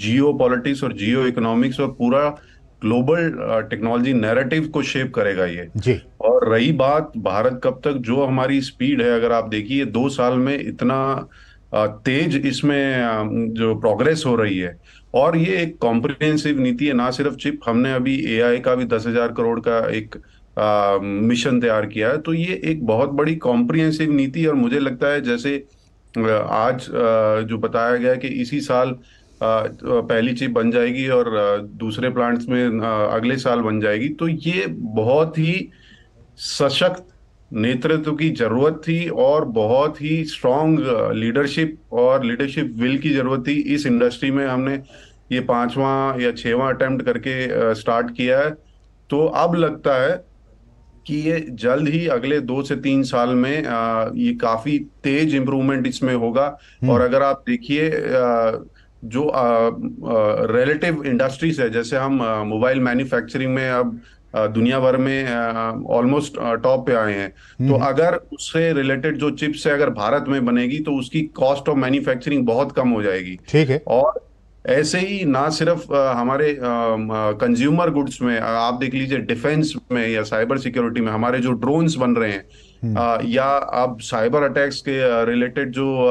जियो पॉलिटिक्स और जियो इकोनॉमिक्स और पूरा ग्लोबल टेक्नोलॉजी नैरेटिव को शेप करेगा ये जी। और रही बात भारत कब तक, जो हमारी स्पीड है, अगर आप देखिए दो साल में इतना तेज इसमें जो प्रोग्रेस हो रही है। और ये एक कॉम्प्रिहेंसिव नीति है, ना सिर्फ चिप, हमने अभी एआई का भी दस हजार करोड़ का एक आ, मिशन तैयार किया है। तो ये एक बहुत बड़ी कॉम्प्रिहेंसिव नीति, और मुझे लगता है जैसे आज जो बताया गया कि इसी साल पहली चिप बन जाएगी और दूसरे प्लांट्स में अगले साल बन जाएगी, तो ये बहुत ही सशक्त नेतृत्व की जरूरत थी और बहुत ही स्ट्रॉन्ग लीडरशिप और लीडरशिप विल की जरूरत थी। इस इंडस्ट्री में हमने ये पांचवा या छठवां अटेम्प्ट करके स्टार्ट किया है, तो अब लगता है कि ये जल्द ही अगले दो से तीन साल में आ, ये काफी तेज इम्प्रूवमेंट इसमें होगा। और अगर आप देखिए जो रिलेटिव इंडस्ट्रीज है, जैसे हम मोबाइल मैन्युफैक्चरिंग में अब आ, दुनिया भर में ऑलमोस्ट टॉप पे आए हैं, तो अगर उससे रिलेटेड जो चिप्स है अगर भारत में बनेगी तो उसकी कॉस्ट ऑफ मैन्युफैक्चरिंग बहुत कम हो जाएगी। ठीक है। और ऐसे ही ना सिर्फ हमारे कंज्यूमर गुड्स में, आप देख लीजिए डिफेंस में या साइबर सिक्योरिटी में हमारे जो ड्रोन्स बन रहे हैं आ, या अब साइबर अटैक्स के रिलेटेड जो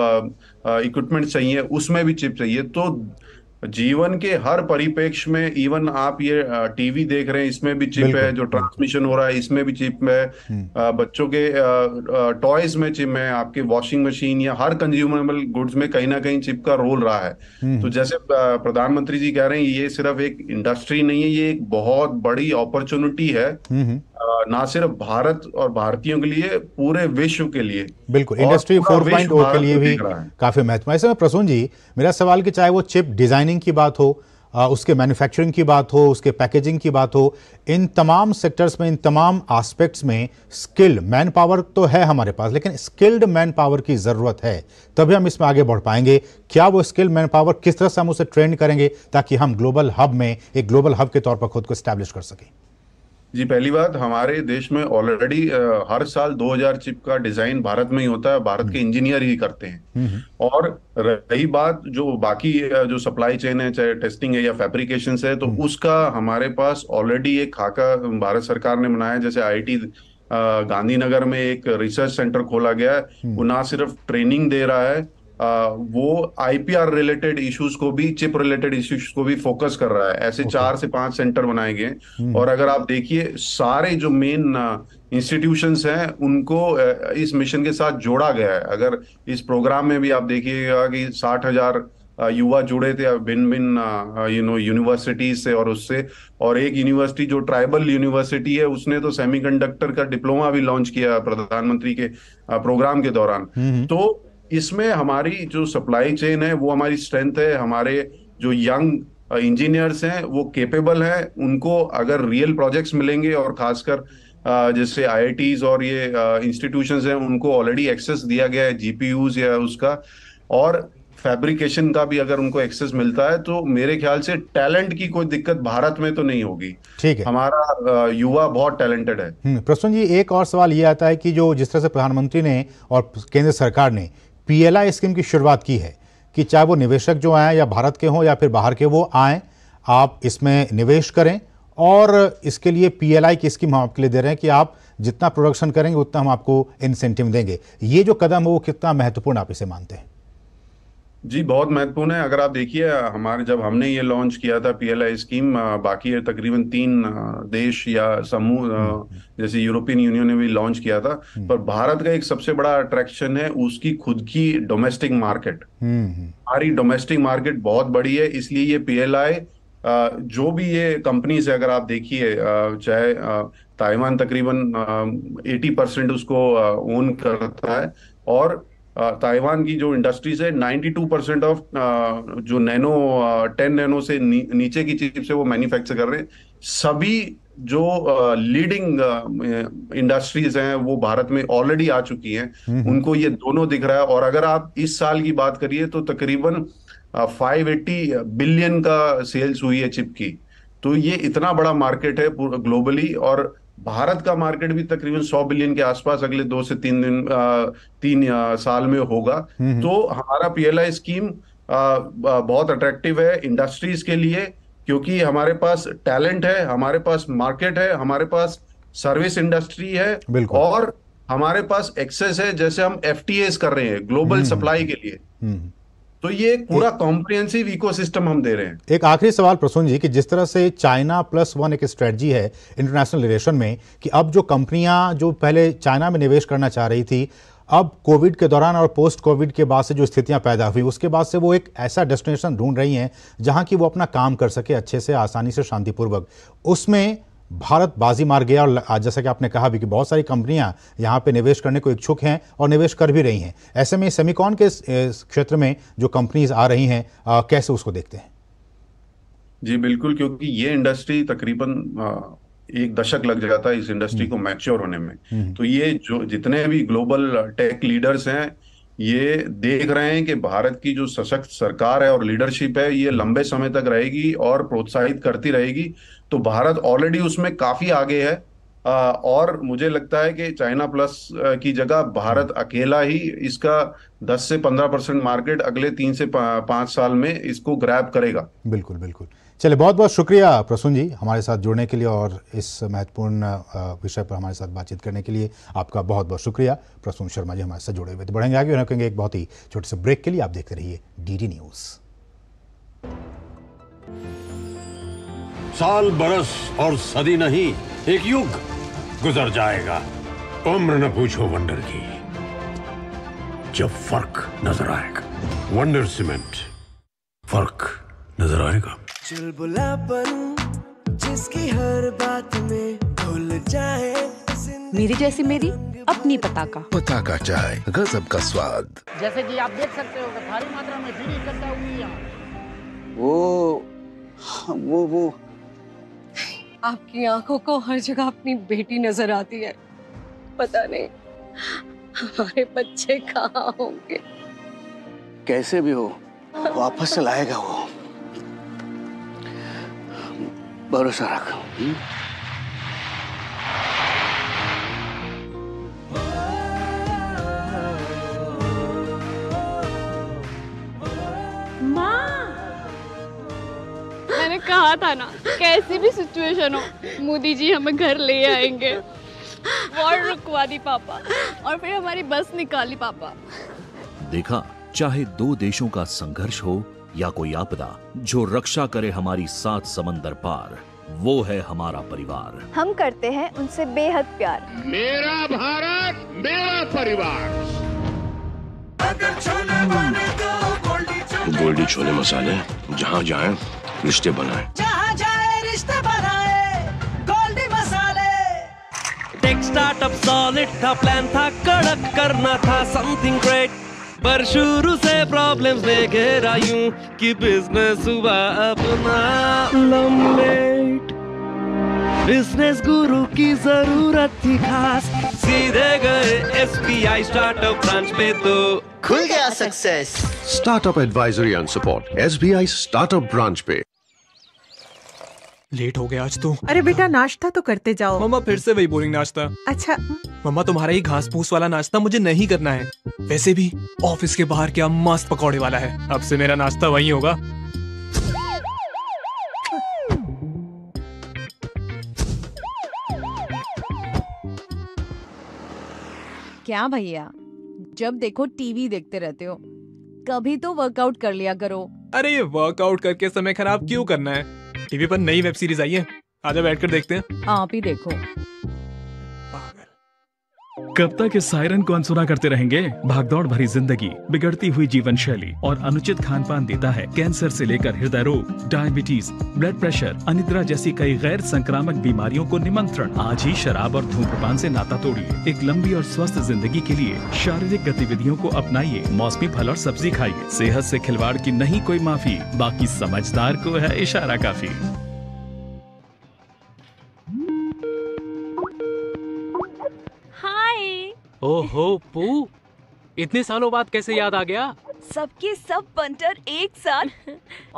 इक्विपमेंट चाहिए उसमें भी चिप चाहिए। तो जीवन के हर परिपेक्ष में, इवन आप ये टीवी देख रहे हैं इसमें भी चिप है, जो ट्रांसमिशन हो रहा है इसमें भी चिप है, बच्चों के टॉयज में चिप है, आपके वॉशिंग मशीन या हर कंज्यूमेबल गुड्स में कहीं ना कहीं चिप का रोल रहा है। तो जैसे प्रधानमंत्री जी कह रहे हैं, ये सिर्फ एक इंडस्ट्री नहीं है, ये एक बहुत बड़ी अपॉर्चुनिटी है, ना सिर्फ भारत और भारतीयों के लिए, पूरे विश्व के लिए। बिल्कुल, इंडस्ट्री चार पॉइंट ओ के लिए भी काफी महत्व है। ऐसे में प्रसून जी, मेरा सवाल कि चाहे वो चिप डिजाइनिंग की बात हो, उसके मैन्युफैक्चरिंग की बात हो, उसके पैकेजिंग की बात हो, इन तमाम सेक्टर्स में, इन तमाम एस्पेक्ट्स में स्किल्ड मैन पावर तो है हमारे पास, लेकिन स्किल्ड मैन पावर की जरूरत है, तभी हम इसमें आगे बढ़ पाएंगे। क्या वो स्किल्ड मैन पावर, किस तरह से हम उसे ट्रेंड करेंगे ताकि हम ग्लोबल हब में, एक ग्लोबल हब के तौर पर खुद को स्टैब्लिश कर सकें? जी, पहली बात, हमारे देश में ऑलरेडी हर साल दो हज़ार चिप का डिजाइन भारत में ही होता है, भारत के इंजीनियर ही करते हैं। और रही बात जो बाकी जो सप्लाई चेन है, चाहे टेस्टिंग है या फैब्रिकेशन है, तो उसका हमारे पास ऑलरेडी एक खाका भारत सरकार ने बनाया। जैसे आईआईटी गांधीनगर में एक रिसर्च सेंटर खोला गया है, वो ना सिर्फ ट्रेनिंग दे रहा है वो आईपीआर रिलेटेड इश्यूज को भी, चिप रिलेटेड इश्यूज को भी फोकस कर रहा है। ऐसे okay. चार से पांच सेंटर बनाए गए और अगर आप देखिए सारे जो मेन इंस्टीट्यूशंस हैं उनको इस मिशन के साथ जोड़ा गया है। अगर इस प्रोग्राम में भी आप देखिएगा कि साठ हजार युवा जुड़े थे भिन्न भिन्न यू नो यूनिवर्सिटीज से और उससे, और एक यूनिवर्सिटी जो ट्राइबल यूनिवर्सिटी है उसने तो सेमीकंडक्टर का डिप्लोमा भी लॉन्च किया प्रधानमंत्री के प्रोग्राम के दौरान। तो इसमें हमारी जो सप्लाई चेन है वो हमारी स्ट्रेंथ है, हमारे जो यंग इंजीनियर्स हैं वो कैपेबल हैं, उनको अगर रियल प्रोजेक्ट्स मिलेंगे और खासकर जैसे आईआईटीज और ये इंस्टीट्यूशंस हैं उनको ऑलरेडी एक्सेस दिया गया है जीपीयूज या उसका, और फैब्रिकेशन का भी अगर उनको एक्सेस मिलता है तो मेरे ख्याल से टैलेंट की कोई दिक्कत भारत में तो नहीं होगी। ठीक है, हमारा युवा बहुत टैलेंटेड है। प्रसून जी, एक और सवाल ये आता है कि जो जिस तरह से प्रधानमंत्री ने और केंद्र सरकार ने पीएलआई स्कीम की शुरुआत की है कि चाहे वो निवेशक जो आए या भारत के हों या फिर बाहर के वो आएँ, आप इसमें निवेश करें और इसके लिए पीएलआई की स्कीम हम आपके लिए दे रहे हैं कि आप जितना प्रोडक्शन करेंगे उतना हम आपको इंसेंटिव देंगे। ये जो कदम है वो कितना महत्वपूर्ण आप इसे मानते हैं? जी, बहुत महत्वपूर्ण है। अगर आप देखिए हमारे जब हमने ये लॉन्च किया था पीएलआई स्कीम, बाकी तकरीबन तीन देश या समूह जैसे यूरोपियन यूनियन ने भी लॉन्च किया था, पर भारत का एक सबसे बड़ा अट्रैक्शन है उसकी खुद की डोमेस्टिक मार्केट। हमारी डोमेस्टिक मार्केट बहुत बड़ी है, इसलिए ये पीएलआई जो भी ये कंपनीज है, अगर आप देखिए चाहे ताइवान तकरीबन एटी परसेंट उसको ओन करता है और ताइवान की जो इंडस्ट्रीज है बानवे परसेंट ऑफ जो नैनो टेन नैनो से नी, नीचे की चिप्स है वो मैन्युफैक्चर कर रहे हैं। सभी जो लीडिंग इंडस्ट्रीज हैं वो भारत में ऑलरेडी आ चुकी हैं, उनको ये दोनों दिख रहा है। और अगर आप इस साल की बात करिए तो तकरीबन पाँच सौ अस्सी बिलियन का सेल्स हुई है चिप की, तो ये इतना बड़ा मार्केट है ग्लोबली। और भारत का मार्केट भी तकरीबन सौ बिलियन के आसपास अगले दो से तीन दिन आ, तीन आ, साल में होगा। तो हमारा पीएलआई स्कीम आ, आ, बहुत अट्रैक्टिव है इंडस्ट्रीज के लिए, क्योंकि हमारे पास टैलेंट है, हमारे पास मार्केट है, हमारे पास सर्विस इंडस्ट्री है और हमारे पास एक्सेस है, जैसे हम एफटीएस कर रहे हैं ग्लोबल सप्लाई के लिए। तो ये पूरा कॉम्प्रिहेंसिव इकोसिस्टम हम दे रहे हैं। एक आखिरी सवाल प्रसून जी, कि जिस तरह से चाइना प्लस वन एक स्ट्रेटजी है इंटरनेशनल रिलेशन में कि अब जो कंपनियां जो पहले चाइना में निवेश करना चाह रही थी, अब कोविड के दौरान और पोस्ट कोविड के बाद से जो स्थितियां पैदा हुई उसके बाद से वो एक ऐसा डेस्टिनेशन ढूंढ रही हैं जहां कि वो अपना काम कर सके अच्छे से, आसानी से, शांतिपूर्वक। उसमें भारत बाजी मार गया और आज जैसा कि आपने कहा भी कि बहुत सारी कंपनियां यहां पे निवेश करने को इच्छुक हैं और निवेश कर भी रही हैं। ऐसे में सेमीकॉन के क्षेत्र में जो कंपनीज आ रही हैं आ, कैसे उसको देखते हैं? जी बिल्कुल, क्योंकि ये इंडस्ट्री तकरीबन एक दशक लग जाता है इस इंडस्ट्री को मैच्योर होने में। तो ये जो जितने भी ग्लोबल टेक लीडर्स हैं ये देख रहे हैं कि भारत की जो सशक्त सरकार है और लीडरशिप है ये लंबे समय तक रहेगी और प्रोत्साहित करती रहेगी। तो भारत ऑलरेडी उसमें काफी आगे है और मुझे लगता है कि चाइना प्लस की जगह भारत अकेला ही इसका दस से पंद्रह परसेंट मार्केट अगले तीन से पांच साल में इसको ग्रैब करेगा। बिल्कुल बिल्कुल, चलिए बहुत बहुत शुक्रिया प्रसून जी हमारे साथ जुड़ने के लिए और इस महत्वपूर्ण विषय पर हमारे साथ बातचीत करने के लिए आपका बहुत बहुत शुक्रिया। प्रसून शर्मा जी हमारे साथ जुड़े हुए थे। बढ़ेंगे आगे और कहेंगे एक बहुत ही छोटे से ब्रेक के लिए। आप देखते रहिए डीडी न्यूज। साल बरस और सदी नहीं, एक युग गुजर जाएगा। उम्र न पूछो वंडर की, जब फर्क नजर आएगा। वंडर सीमेंट, फर्क नजर आएगा। चुलबुलापन जिसकी हर बात में भूल जाए, मेरी जैसी मेरी अपनी पताका। पताका चाय, गजब का स्वाद। जैसे कि आप देख सकते हो भारी मात्रा में बीड़ी इकट्ठा हुई यहाँ। वो वो वो आपकी आंखों को हर जगह अपनी बेटी नजर आती है, पता नहीं हमारे बच्चे कहाँ होंगे। कैसे भी हो वापस लाएगा वो, भरोसा रखो। मैंने कहा था ना कैसी भी सिचुएशन हो मोदी जी हमें घर ले आएंगे। वॉर रुकवा दी पापा और फिर हमारी बस निकाली पापा। देखा चाहे दो देशों का संघर्ष हो या कोई आपदा, जो रक्षा करे हमारी सात समंदर पार, वो है हमारा परिवार। हम करते हैं उनसे बेहद प्यार। मेरा भारत मेरा परिवार। अगर छोले बने तो गोल्डी छोले। गोल्डी छोले मसाले, जहाँ जाए रिश्ते बनाए, जहाँ जाए रिश्ते बनाए, गोल्डी मसाले। टेक स्टार्टअप सॉलिड था, प्लान था कड़क, करना था समथिंग ग्रेट, पर शुरू से प्रॉब्लम्स ने घेरा यूं कि बिजनेस हुआ अपना लमलेट। बिजनेस गुरु की जरूरत थी खास, सीधे गए S B I startup branch पे तो खुल गया success. Startup advisory and support S B I startup branch पे। लेट हो गया आज तो। अरे बेटा नाश्ता तो करते जाओ। मम्मा फिर से वही बोरिंग नाश्ता। अच्छा मम्मा तुम्हारा ये घास फूस वाला नाश्ता मुझे नहीं करना है, वैसे भी ऑफिस के बाहर क्या मस्त पकौड़े वाला है, अब से मेरा नाश्ता वही होगा। क्या भैया जब देखो टीवी देखते रहते हो, कभी तो वर्कआउट कर लिया करो। अरे वर्कआउट करके समय खराब क्यों करना है, टीवी पर नई वेब सीरीज आई है, आजा बैठकर देखते हैं। आप ही देखो। कब तक इस सायरन को अनसुना करते रहेंगे। भागदौड़ भरी जिंदगी, बिगड़ती हुई जीवन शैली और अनुचित खान पान देता है कैंसर से लेकर हृदय रोग, डायबिटीज, ब्लड प्रेशर, अनिद्रा जैसी कई गैर संक्रामक बीमारियों को निमंत्रण। आज ही शराब और धूम्रपान से नाता तोड़िए। एक लंबी और स्वस्थ जिंदगी के लिए शारीरिक गतिविधियों को अपनाइए, मौसमी फल और सब्जी खाइए। सेहत से खिलवाड़ की नहीं कोई माफी, बाकी समझदार को है इशारा काफी। ओहो पू, इतने सालों बाद कैसे याद आ गया। सबके सब बंटर एक साथ।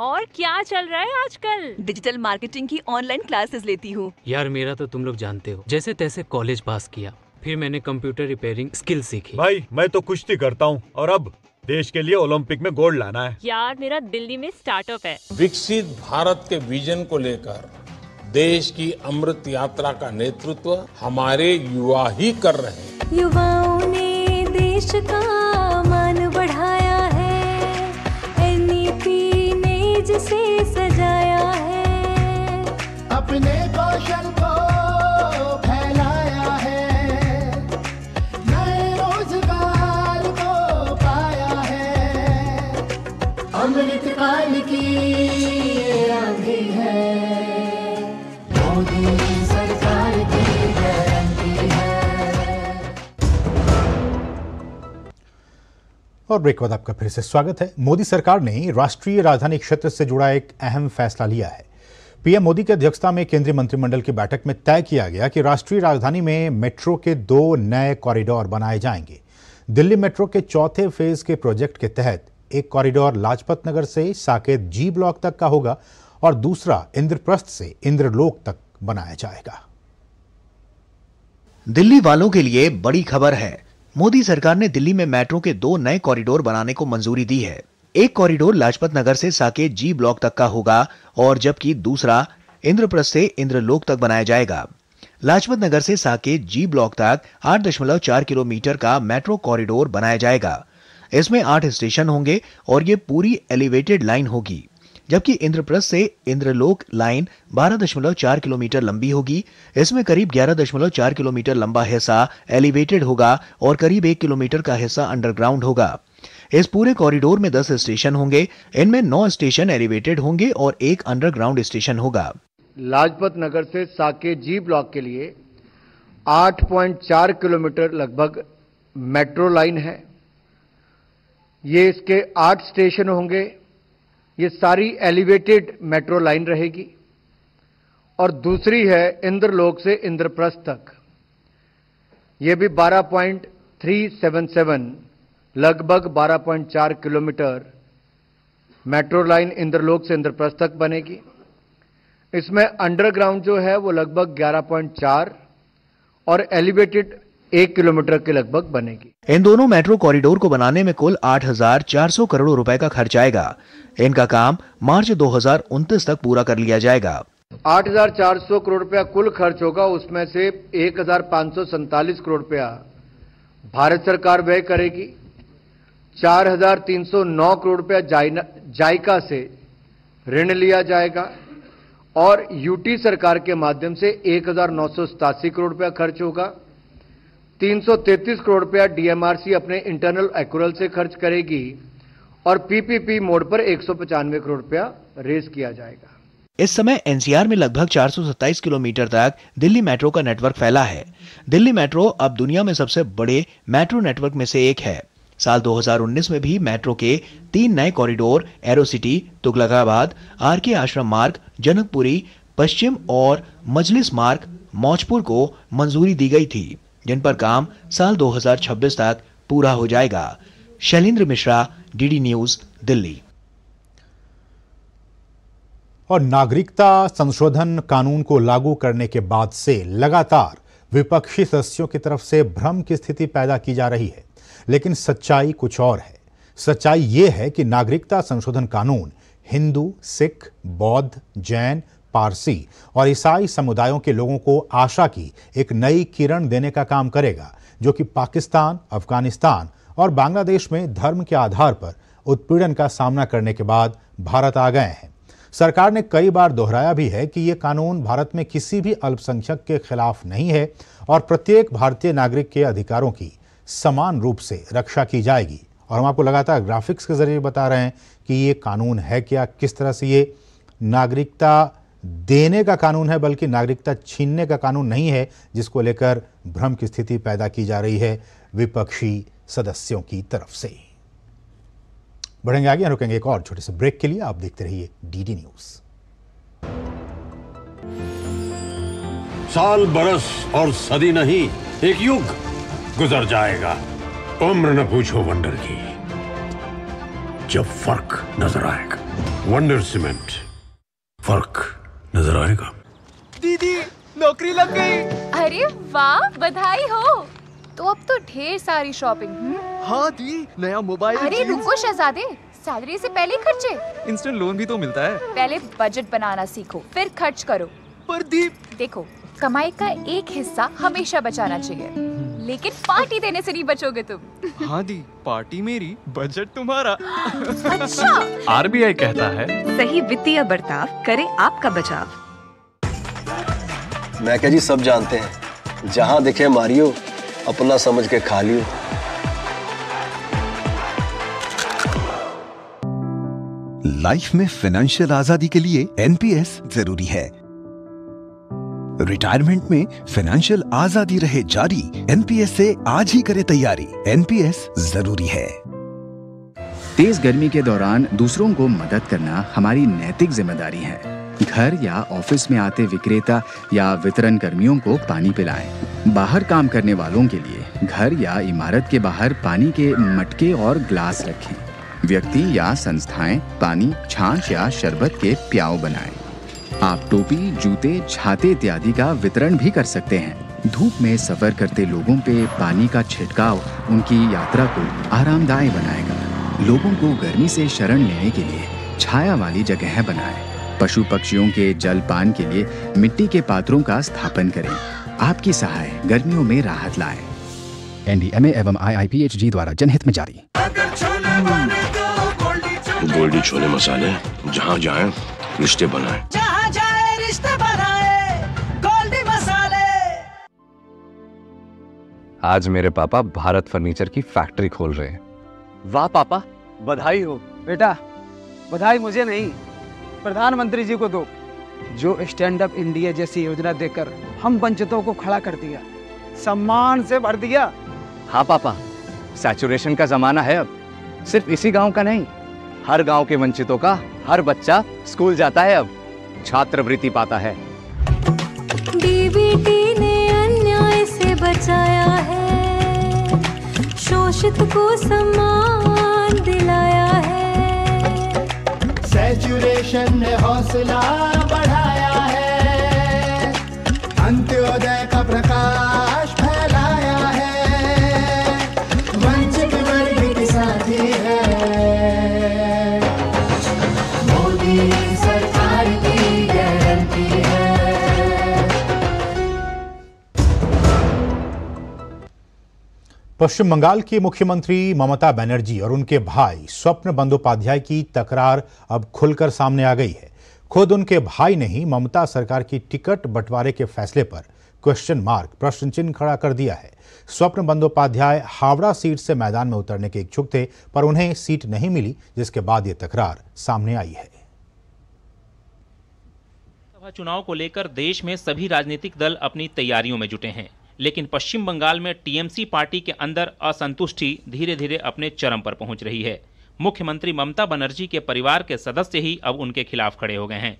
और क्या चल रहा है आजकल। डिजिटल मार्केटिंग की ऑनलाइन क्लासेस लेती हूँ। यार मेरा तो तुम लोग जानते हो, जैसे तैसे कॉलेज पास किया, फिर मैंने कंप्यूटर रिपेयरिंग स्किल सीखी। भाई मैं तो कुश्ती करता हूँ और अब देश के लिए ओलंपिक में गोल्ड लाना है। यार मेरा दिल्ली में स्टार्टअप है। विकसित भारत के विजन को लेकर देश की अमृत यात्रा का नेतृत्व हमारे युवा ही कर रहे हैं। युवाओं ने देश का मान बढ़ाया है, एन ई पी ने जिसे सजाया है, अपने कौशल को फैलाया है, नए रोजगार को पाया है, अमृत काल की ये आंधी है। सरकार की गारंटी है। और ब्रेक बाद आपका फिर से स्वागत है। मोदी सरकार ने राष्ट्रीय राजधानी क्षेत्र से जुड़ा एक अहम फैसला लिया है। पीएम मोदी की अध्यक्षता में केंद्रीय मंत्रिमंडल की बैठक में तय किया गया कि राष्ट्रीय राजधानी में मेट्रो के दो नए कॉरिडोर बनाए जाएंगे। दिल्ली मेट्रो के चौथे फेज के प्रोजेक्ट के तहत एक कॉरिडोर लाजपत नगर से साकेत जी ब्लॉक तक का होगा और दूसरा इंद्रप्रस्थ से इंद्रलोक तक बनाया जाएगा। दिल्ली वालों के लिए बड़ी खबर है। मोदी सरकार ने दिल्ली में मेट्रो के दो नए कॉरिडोर बनाने को मंजूरी दी है। एक कॉरिडोर लाजपत नगर से साकेत जी ब्लॉक तक का होगा और जबकि दूसरा इंद्रप्रस्थ से इंद्रलोक तक बनाया जाएगा। लाजपत नगर से साकेत जी ब्लॉक तक आठ दशमलव चार किलोमीटर का मेट्रो कॉरिडोर बनाया जाएगा। इसमें आठ स्टेशन होंगे और ये पूरी एलिवेटेड लाइन होगी, जबकि इंद्रप्रस्थ से इंद्रलोक लाइन बारह दशमलव चार किलोमीटर लंबी होगी। इसमें करीब ग्यारह दशमलव चार किलोमीटर लंबा हिस्सा एलिवेटेड होगा और करीब एक किलोमीटर का हिस्सा अंडरग्राउंड होगा। इस पूरे कॉरिडोर में दस स्टेशन होंगे, इनमें नौ स्टेशन एलिवेटेड होंगे और एक अंडरग्राउंड स्टेशन होगा। लाजपत नगर से साकेत जी ब्लॉक के लिए आठ दशमलव चार किलोमीटर लगभग मेट्रो लाइन है। ये इसके आठ स्टेशन होंगे, ये सारी एलिवेटेड मेट्रो लाइन रहेगी। और दूसरी है इंद्रलोक से इंद्रप्रस्थ तक, ये भी बारह दशमलव तीन सात सात लगभग बारह दशमलव चार किलोमीटर मेट्रो लाइन इंद्रलोक से इंद्रप्रस्थ तक बनेगी। इसमें अंडरग्राउंड जो है वो लगभग ग्यारह दशमलव चार और एलिवेटेड एक किलोमीटर के लगभग बनेगी। इन दोनों मेट्रो कॉरिडोर को बनाने में कुल आठ हज़ार चार सौ करोड़ रुपए का खर्च आएगा। इनका काम मार्च दो हज़ार उनतीस तक पूरा कर लिया जाएगा। आठ हज़ार चार सौ करोड़ रुपया कुल खर्च होगा, उसमें से एक हजार पाँच सौ सैंतालीस करोड़ रुपया भारत सरकार व्यय करेगी, चार हज़ार तीन सौ नौ करोड़ रुपया जायका से ऋण लिया जाएगा और यूटी सरकार के माध्यम से एक हजार नौ सौ सतासी करोड़ रुपया खर्च होगा। तीन सौ तैंतीस करोड़ रुपया डीएमआरसी अपने इंटरनल एक्रूअल से खर्च करेगी और पीपीपी मोड पर एक सौ पचानवे करोड़ रुपया रेज किया जाएगा। इस समय एनसीआर में लगभग चार सौ सत्ताईस किलोमीटर तक दिल्ली मेट्रो का नेटवर्क फैला है। दिल्ली मेट्रो अब दुनिया में सबसे बड़े मेट्रो नेटवर्क में से एक है। साल दो हज़ार उन्नीस में भी मेट्रो के तीन नए corridor aero city, Tughlakabad, R K Ashram मार्ग, जनकपुरी पश्चिम और मजलिस मार्ग, मौजपुर को मंजूरी दी गई थी, जिन पर काम साल दो हज़ार छब्बीस तक पूरा हो जाएगा। Shailendra Mishra, DD news, Delhi. और नागरिकता संशोधन कानून को लागू करने के बाद से लगातार विपक्षी सदस्यों की तरफ से भ्रम की स्थिति पैदा की जा रही है, लेकिन सच्चाई कुछ और है। सच्चाई ये है कि नागरिकता संशोधन कानून हिंदू, सिख, बौद्ध, जैन, पारसी और ईसाई समुदायों के लोगों को आशा की एक नई किरण देने का काम करेगा, जो कि पाकिस्तान, अफगानिस्तान और बांग्लादेश में धर्म के आधार पर उत्पीड़न का सामना करने के बाद भारत आ गए हैं। सरकार ने कई बार दोहराया भी है कि ये कानून भारत में किसी भी अल्पसंख्यक के खिलाफ नहीं है और प्रत्येक भारतीय नागरिक के अधिकारों की समान रूप से रक्षा की जाएगी। और हम आपको लगातार ग्राफिक्स के जरिए बता रहे हैं कि ये कानून है क्या, किस तरह से ये नागरिकता देने का कानून है बल्कि नागरिकता छीनने का कानून नहीं है, जिसको लेकर भ्रम की स्थिति पैदा की जा रही है विपक्षी सदस्यों की तरफ से। बढ़ेंगे आगे, रुकेंगे एक और छोटे से ब्रेक के लिए। आप देखते रहिए डीडी न्यूज। साल, बरस और सदी नहीं, एक युग गुजर जाएगा। उम्र न पूछो वंडर की, जब फर्क नजर आएगा। वंडर सीमेंट, फर्क नजर आएगा। दीदी, नौकरी लग गई। अरे वाह, बधाई हो। तो अब तो ढेर सारी शॉपिंग। हाँ दी, नया मोबाइल। अरे रुको शहजादे, सैलरी से पहले खर्चे। इंस्टेंट लोन भी तो मिलता है। पहले बजट बनाना सीखो, फिर खर्च करो। पर दी, देखो, कमाई का एक हिस्सा हमेशा बचाना चाहिए, लेकिन पार्टी देने से नहीं बचोगे तुम। हाँ दी, पार्टी मेरी, बजट तुम्हारा। अच्छा, आरबीआई कहता है सही वित्तीय बर्ताव करे आपका बचाव। मैके जी सब जानते हैं, जहाँ दिखे मारियो, अपना समझ के खा लियो। लाइफ में फाइनेंशियल आजादी के लिए एनपीएस जरूरी है। रिटायरमेंट में फाइनेंशियल आजादी रहे जारी, एनपीएस से आज ही करें तैयारी। एनपीएस जरूरी है। तेज गर्मी के दौरान दूसरों को मदद करना हमारी नैतिक जिम्मेदारी है। घर या ऑफिस में आते विक्रेता या वितरण कर्मियों को पानी पिलाएं। बाहर काम करने वालों के लिए घर या इमारत के बाहर पानी के मटके और ग्लास रखें। व्यक्ति या संस्थाएं पानी, छाछ या शरबत के प्याऊ बनाएं। आप टोपी, जूते, छाते इत्यादि का वितरण भी कर सकते हैं। धूप में सफर करते लोगों पे पानी का छिड़काव उनकी यात्रा को आरामदायी बनाएगा। लोगों को गर्मी से शरण लेने के लिए छाया वाली जगह बनाएं। पशु पक्षियों के जल पान के लिए मिट्टी के पात्रों का स्थापन करें। आपकी सहाय गर्मियों में राहत लाए। एनडीएमए एवं आईआईपीएचजी द्वारा जनहित में जारी। गोल्डी छोले मसाले, जहाँ जाए रिश्ते बनाए, जहाँ जाए रिश्ते बनाए, गोल्डी मसाले। आज मेरे पापा भारत फर्नीचर की फैक्ट्री खोल रहे हैं। वाह पापा, बधाई हो। बेटा, बधाई मुझे नहीं, प्रधानमंत्री जी को दो, जो स्टैंड अप इंडिया जैसी योजना देकर हम वंचितों को खड़ा कर दिया, सम्मान से भर दिया। हाँ पापा, सैचुरेशन का जमाना है अब। सिर्फ इसी गांव का नहीं, हर गांव के वंचितों का हर बच्चा स्कूल जाता है अब, छात्रवृत्ति पाता है। डीबीटी ने अन्याय से बचाया है, शोषित को सम्मान दिलाया है। सैचुरेशन ने हौसला बढ़ाया है, अंत्योदय का प्रकाश फैलाया है, वंचित वर्ग के साथी है, मोदी सरकार की गारंटी है। पश्चिम बंगाल की मुख्यमंत्री ममता बनर्जी और उनके भाई स्वप्न बंदोपाध्याय की तकरार अब खुलकर सामने आ गई है। खुद उनके भाई ने ही ममता सरकार की टिकट बंटवारे के फैसले पर क्वेश्चन मार्क प्रश्न चिन्ह खड़ा कर दिया है। स्वप्न बंदोपाध्याय हावड़ा सीट से मैदान में उतरने के इच्छुक थे, पर उन्हें सीट नहीं मिली, जिसके बाद ये तकरार सामने आई है। लोकसभा चुनाव को लेकर देश में सभी राजनीतिक दल अपनी तैयारियों में जुटे हैं, लेकिन पश्चिम बंगाल में टीएमसी पार्टी के अंदर असंतुष्टि धीरे धीरे अपने चरम पर पहुंच रही है। मुख्यमंत्री ममता बनर्जी के परिवार के सदस्य ही अब उनके खिलाफ खड़े हो गए हैं।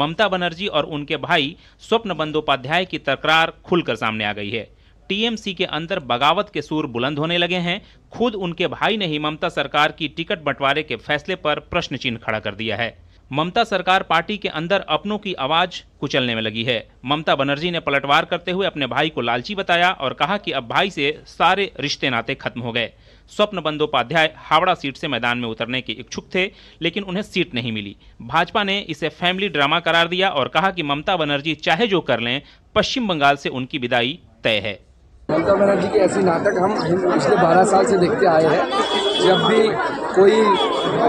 ममता बनर्जी और उनके भाई स्वप्न बंदोपाध्याय की तकरार खुलकर सामने आ गई है। टीएमसी के अंदर बगावत के सुर बुलंद होने लगे हैं। खुद उनके भाई ने ही ममता सरकार की टिकट बंटवारे के फैसले पर प्रश्न चिन्ह खड़ा कर दिया है। ममता सरकार पार्टी के अंदर अपनों की आवाज कुचलने में लगी है। ममता बनर्जी ने पलटवार करते हुए अपने भाई को लालची बताया और कहा कि अब भाई से सारे रिश्ते नाते खत्म हो गए। स्वप्न बंदोपाध्याय हावड़ा सीट से मैदान में उतरने के इच्छुक थे, लेकिन उन्हें सीट नहीं मिली। भाजपा ने इसे फैमिली ड्रामा करार दिया और कहा कि ममता बनर्जी चाहे जो कर लें, पश्चिम बंगाल से उनकी विदाई तय है। ममता बनर्जी के ऐसी नाटक हम पिछले बारह साल से देखते आए हैं। जब भी कोई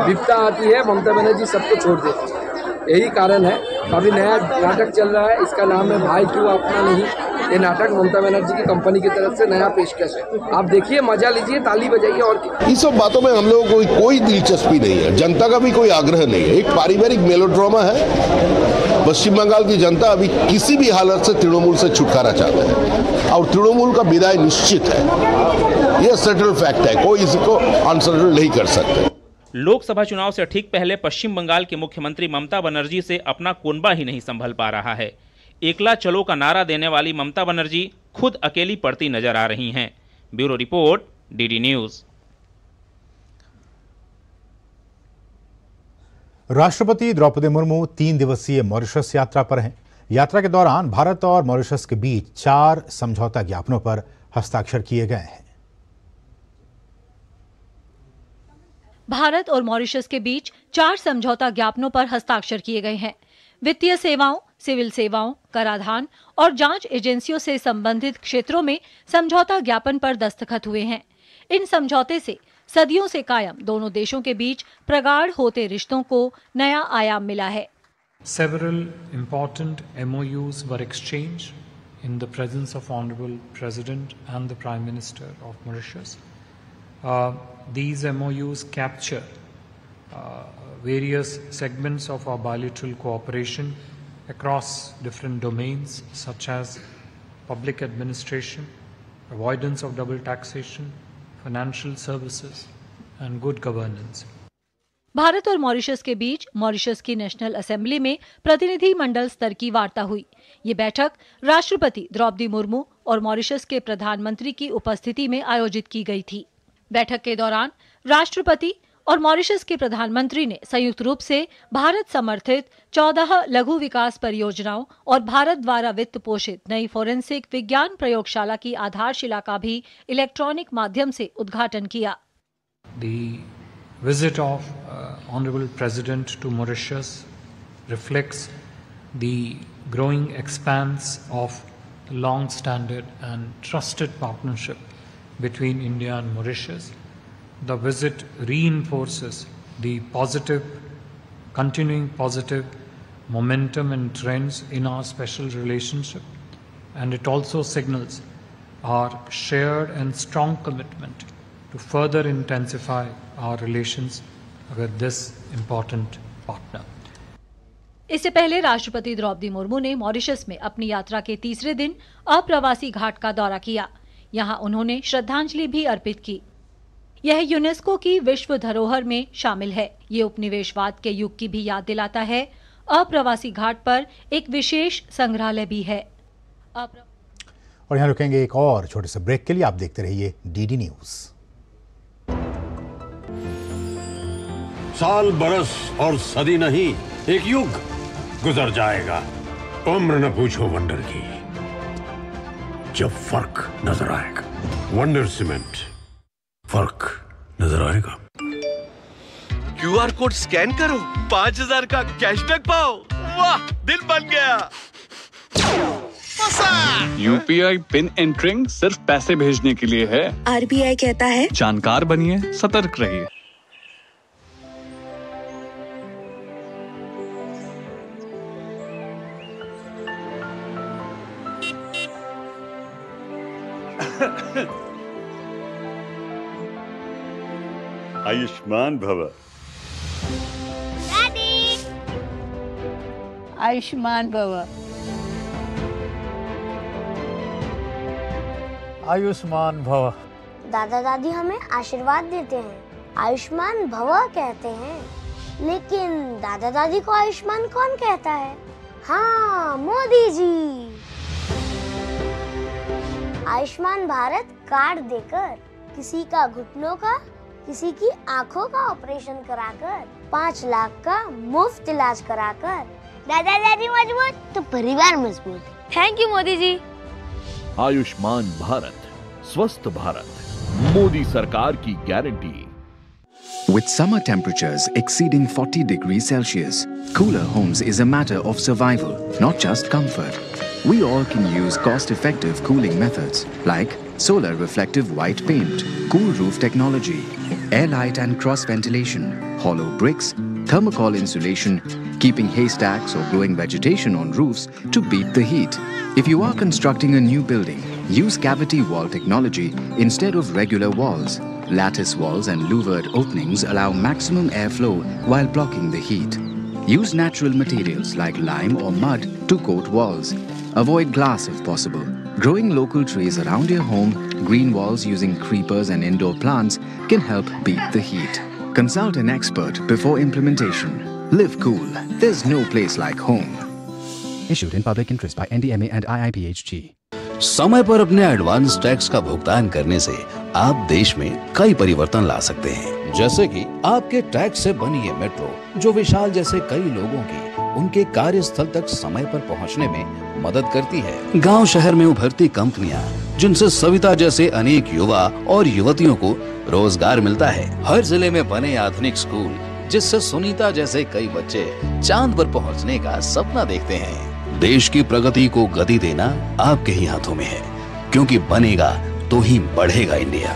विपदा आती है, ममता बनर्जी सबको छोड़ देती है। यही कारण है अभी नया नाटक चल रहा है, इसका नाम है भाई क्यों अपना नहीं। ये नाटक ममता बनर्जी की कंपनी की तरफ से नया पेशकश है। आप देखिए, मजा लीजिए, ताली बजाइए। और इन सब बातों में हम लोगों को कोई, कोई दिलचस्पी नहीं है, जनता का भी कोई आग्रह नहीं है। एक पारिवारिक मेलोड्रामा है। पश्चिम बंगाल की जनता अभी किसी भी हालत से तृणमूल से छुटकारा चाहता है और तृणमूल का विदाई निश्चित है। यह सर्टेन फैक्ट है, कोई इसको अनसर्टेन नहीं कर सकते। लोकसभा चुनाव से ठीक पहले पश्चिम बंगाल के मुख्यमंत्री ममता बनर्जी से अपना कोनबा ही नहीं संभल पा रहा है। एकला चलो का नारा देने वाली ममता बनर्जी खुद अकेली पड़ती नजर आ रही हैं। Bureau report, DD news. राष्ट्रपति द्रौपदी मुर्मू तीन दिवसीय मॉरिशस यात्रा पर हैं। यात्रा के दौरान भारत और मॉरिशस के बीच चार समझौता ज्ञापनों पर हस्ताक्षर किए गए हैं। भारत और मॉरिशस के बीच चार समझौता ज्ञापनों पर हस्ताक्षर किए गए हैं। वित्तीय सेवाओं, सिविल सेवाओं, कराधान और जांच एजेंसियों से संबंधित क्षेत्रों में समझौता ज्ञापन पर दस्तखत हुए हैं। इन समझौते से सदियों से कायम दोनों देशों के बीच प्रगाढ़ होते रिश्तों को नया आयाम मिला है। Several important M O Us were exchanged in the presence of Honorable President and the Prime Minister of Mauritius. Uh, these M O Us capture uh, various segments of our bilateral cooperation across different domains such as public administration, avoidance of double taxation, financial services and good governance. Bharat और Mauritius के बीच Mauritius की national assembly में प्रतिनिधि मंडल स्तर की वार्ता हुई। ये बैठक राष्ट्रपति द्रौपदी मुर्मू और मॉरिशस के प्रधानमंत्री की उपस्थिति में आयोजित की गई थी। बैठक के दौरान राष्ट्रपति और मॉरिशस के प्रधानमंत्री ने संयुक्त रूप से भारत समर्थित चौदह लघु विकास परियोजनाओं और भारत द्वारा वित्त पोषित नई फोरेंसिक विज्ञान प्रयोगशाला की आधारशिला का भी इलेक्ट्रॉनिक माध्यम से उद्घाटन किया। The visit of Honorable President to Mauritius reflects the growing expanse of long-standing and trusted partnership between India and Mauritius. The visit reinforces the positive, continuing positive momentum and trends in our special relationship, and it also signals our shared and strong commitment to further intensify our relations with this important partner. इससे पहले राष्ट्रपति द्रौपदी मुर्मू ने Mauritius में अपनी यात्रा के तीसरे दिन अप्रवासी घाट का दौरा किया। यहाँ उन्होंने श्रद्धांजलि भी अर्पित की। यह यूनेस्को की विश्व धरोहर में शामिल है। ये उपनिवेशवाद के युग की भी याद दिलाता है। अप्रवासी घाट पर एक विशेष संग्रहालय भी है। और यहाँ रुकेंगे एक और छोटे से ब्रेक के लिए। आप देखते रहिए डीडी न्यूज। साल बरस और सदी नहीं, एक युग गुजर जाएगा। उम्र न पूछो वंडर की, जब फर्क नजर आएगा। वंडर सीमेंट, फर्क नजर आएगा। क्यूआर कोड स्कैन करो, पाँच हजार का कैशबैक पाओ। वाह, दिल बन गया। यूपीआई पिन एंटरिंग सिर्फ पैसे भेजने के लिए है। आरबीआई कहता है जानकार बनिए, सतर्क रहिए। आयुष्मान भव। आयुष्मान भव। आयुष्मान भव। दादा दादी हमें आशीर्वाद देते हैं, आयुष्मान भव कहते हैं, लेकिन दादा दादी को आयुष्मान कौन कहता है? हाँ, मोदी जी। आयुष्मान भारत कार्ड देकर, किसी का घुटनों का, किसी की आंखों का ऑपरेशन कराकर, पाँच लाख का मुफ्त इलाज कराकर दादा दादी मजबूत तो परिवार मजबूत। Thank you Modi ji. आयुष्मान भारत, स्वस्थ भारत, मोदी सरकार की गारंटी। With summer temperatures exceeding forty degrees Celsius, cooler homes is a matter of survival, not just comfort. We all can use cost-effective cooling methods like solar reflective white paint, cool roof technology, airlight and cross ventilation, hollow bricks, thermocol insulation, keeping haystacks or growing vegetation on roofs to beat the heat. If you are constructing a new building, use cavity wall technology instead of regular walls. Lattice walls and louvered openings allow maximum airflow while blocking the heat. Use natural materials like lime or mud to coat walls. Avoid glass if possible. Growing local trees around your home, green walls using creepers and indoor plants can help beat the heat. Consult an expert before implementation. Live cool. There's no place like home. Issued in public interest by N D M A and I I P H G. समय पर अपने advance tax का भुगतान करने से आप देश में कई परिवर्तन ला सकते हैं, जैसे कि आपके टैक्स से बनी ये मेट्रो जो विशाल जैसे कई लोगों की उनके कार्यस्थल तक समय पर पहुंचने में मदद करती है। गांव शहर में उभरती कंपनियां जिनसे सविता जैसे अनेक युवा और युवतियों को रोजगार मिलता है। हर जिले में बने आधुनिक स्कूल जिससे सुनीता जैसे कई बच्चे चांद पर पहुंचने का सपना देखते हैं। देश की प्रगति को गति देना आपके ही हाथों में है, क्योंकि बनेगा तो ही बढ़ेगा इंडिया।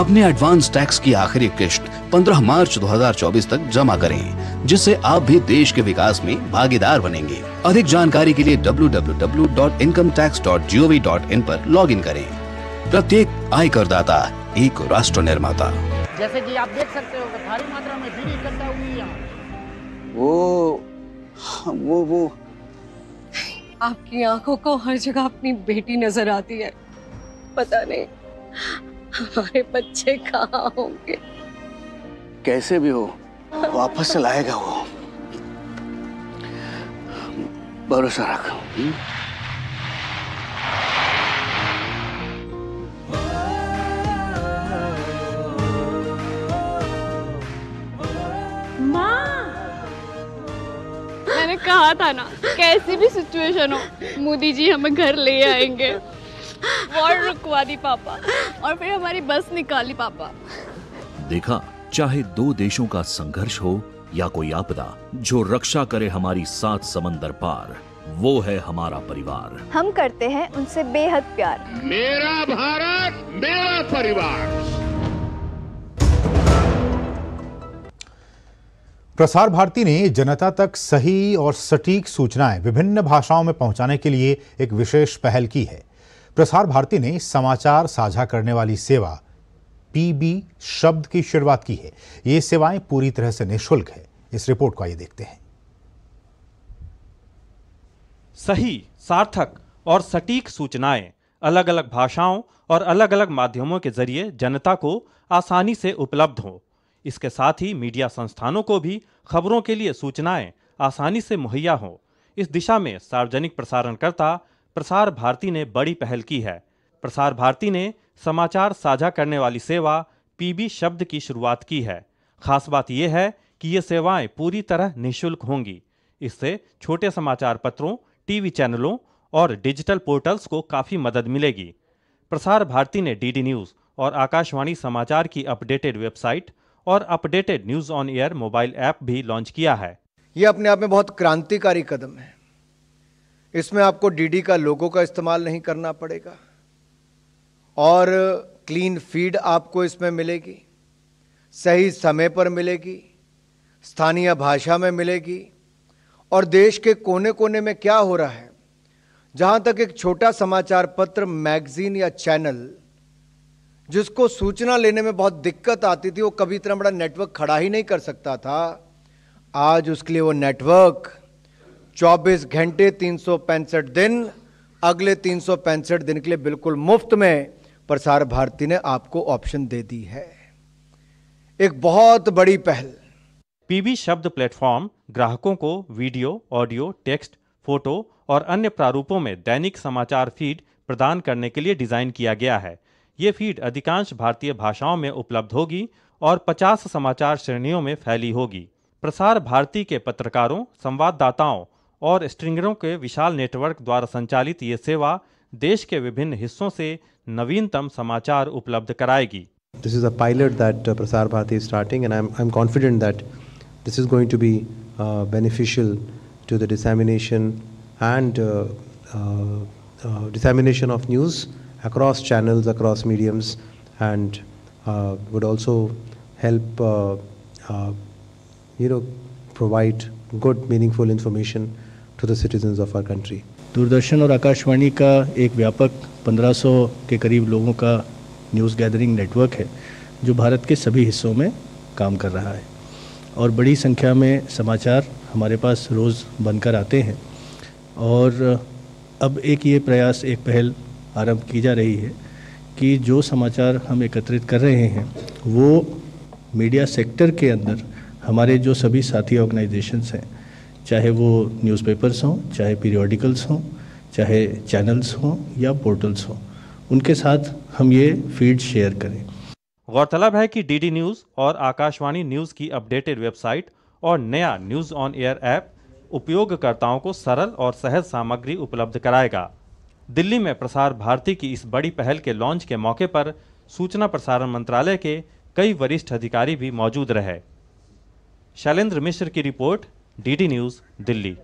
अपने एडवांस टैक्स की आखिरी किश्त पंद्रह मार्च दो हज़ार चौबीस तक जमा करें, जिससे आप भी देश के विकास में भागीदार बनेंगे। अधिक जानकारी के लिए W W W dot income tax dot G O V dot in पर लॉगिन करें। प्रत्येक आयकरदाता एक राष्ट्र निर्माता। जैसे कि आप देख सकते हो कि भारी मात्रा में भीड़ इकट्ठा हुई है। वो, वो, वो। आपकी आंखों को हर जगह अपनी बेटी नजर आती है, पता नहीं हमारे बच्चे कहाँ होंगे। कैसे भी हो वापस से लाएगा वो, भरोसा रख। माँ, मैंने कहा था ना, कैसी भी सिचुएशन हो मोदी जी हमें घर ले आएंगे। वॉर रुकवा दी पापा, और फिर हमारी बस निकाली पापा। देखा, चाहे दो देशों का संघर्ष हो या कोई आपदा, जो रक्षा करे हमारी सात समंदर पार, वो है हमारा परिवार। हम करते हैं उनसे बेहद प्यार। मेरा भारत मेरा परिवार। प्रसार भारती ने जनता तक सही और सटीक सूचनाएं विभिन्न भाषाओं में पहुंचाने के लिए एक विशेष पहल की है। प्रसार भारती ने समाचार साझा करने वाली सेवा पीबी शब्द की शुरुआत की है। ये सेवाएं पूरी तरह से निःशुल्क है। इस रिपोर्ट को आइए देखते हैं। सही, सार्थक और सटीक सूचनाएं अलग अलग भाषाओं और अलग अलग माध्यमों के जरिए जनता को आसानी से उपलब्ध हो। इसके साथ ही मीडिया संस्थानों को भी खबरों के लिए सूचनाएं आसानी से मुहैया हो, इस दिशा में सार्वजनिक प्रसारणकर्ता प्रसार भारती ने बड़ी पहल की है। प्रसार भारती ने समाचार साझा करने वाली सेवा पीबी शब्द की शुरुआत की है। खास बात यह है कि ये सेवाएं पूरी तरह निःशुल्क होंगी। इससे छोटे समाचार पत्रों, टीवी चैनलों और डिजिटल पोर्टल्स को काफ़ी मदद मिलेगी। प्रसार भारती ने डीडी न्यूज़ और आकाशवाणी समाचार की अपडेटेड वेबसाइट और updated news on air mobile app भी लॉन्च किया है। ये अपने आप में बहुत क्रांतिकारी कदम है। इसमें आपको डीडी का लोगो का इस्तेमाल नहीं करना पड़ेगा और क्लीन फीड आपको इसमें मिलेगी, सही समय पर मिलेगी, स्थानीय भाषा में मिलेगी और देश के कोने कोने में क्या हो रहा है, जहाँ तक एक छोटा समाचार पत्र, मैगजीन या चैनल जिसको सूचना लेने में बहुत दिक्कत आती थी, वो कभी इतना बड़ा नेटवर्क खड़ा ही नहीं कर सकता था, आज उसके लिए वो नेटवर्क चौबीस घंटे तीन सौ पैंसठ दिन अगले तीन सौ पैंसठ दिन के लिए बिल्कुल मुफ्त में प्रसार भारती ने आपको ऑप्शन दे दी है। एक बहुत बड़ी पहल। पीबी शब्द प्लेटफॉर्म ग्राहकों को वीडियो, ऑडियो, टेक्स्ट, फोटो और अन्य प्रारूपों में दैनिक समाचार फीड प्रदान करने के लिए डिज़ाइन किया गया है। ये फीड अधिकांश भारतीय भाषाओं में उपलब्ध होगी और पचास समाचार श्रेणियों में फैली होगी। प्रसार भारती के पत्रकारों, संवाददाताओं और स्ट्रिंगरों के विशाल नेटवर्क द्वारा संचालित ये सेवा देश के विभिन्न हिस्सों से नवीनतम समाचार उपलब्ध कराएगी। This is a pilot that uh, Prasar Bharati is starting, and I'm I'm confident that this is going to be uh, beneficial to the dissemination and uh, uh, uh, dissemination of news across channels, across mediums, and uh, would also help uh, uh, you know provide good, meaningful information to the citizens of our country. Doordarshan और आकाशवाणी का एक व्यापक पंद्रह सौ के करीब लोगों का न्यूज़ गैदरिंग नेटवर्क है जो भारत के सभी हिस्सों में काम कर रहा है और बड़ी संख्या में समाचार हमारे पास रोज़ बनकर आते हैं। और अब एक ये प्रयास, एक पहल आरंभ की जा रही है कि जो समाचार हम एकत्रित कर रहे हैं वो मीडिया सेक्टर के अंदर हमारे जो सभी साथी ऑर्गेनाइजेशंस हैं, चाहे वो न्यूज़पेपर्स हों, चाहे पीरियोडिकल्स हों, चाहे चैनल्स हों या पोर्टल्स हों, उनके साथ हम ये फीड शेयर करें। गौरतलब है कि डीडी न्यूज़ और आकाशवाणी न्यूज़ की अपडेटेड वेबसाइट और नया न्यूज़ ऑन एयर ऐप उपयोगकर्ताओं को सरल और सहज सामग्री उपलब्ध कराएगा। दिल्ली में प्रसार भारती की इस बड़ी पहल के लॉन्च के मौके पर सूचना प्रसारण मंत्रालय के कई वरिष्ठ अधिकारी भी मौजूद रहे। शैलेंद्र मिश्र की रिपोर्ट, डीडी न्यूज़, दिल्ली।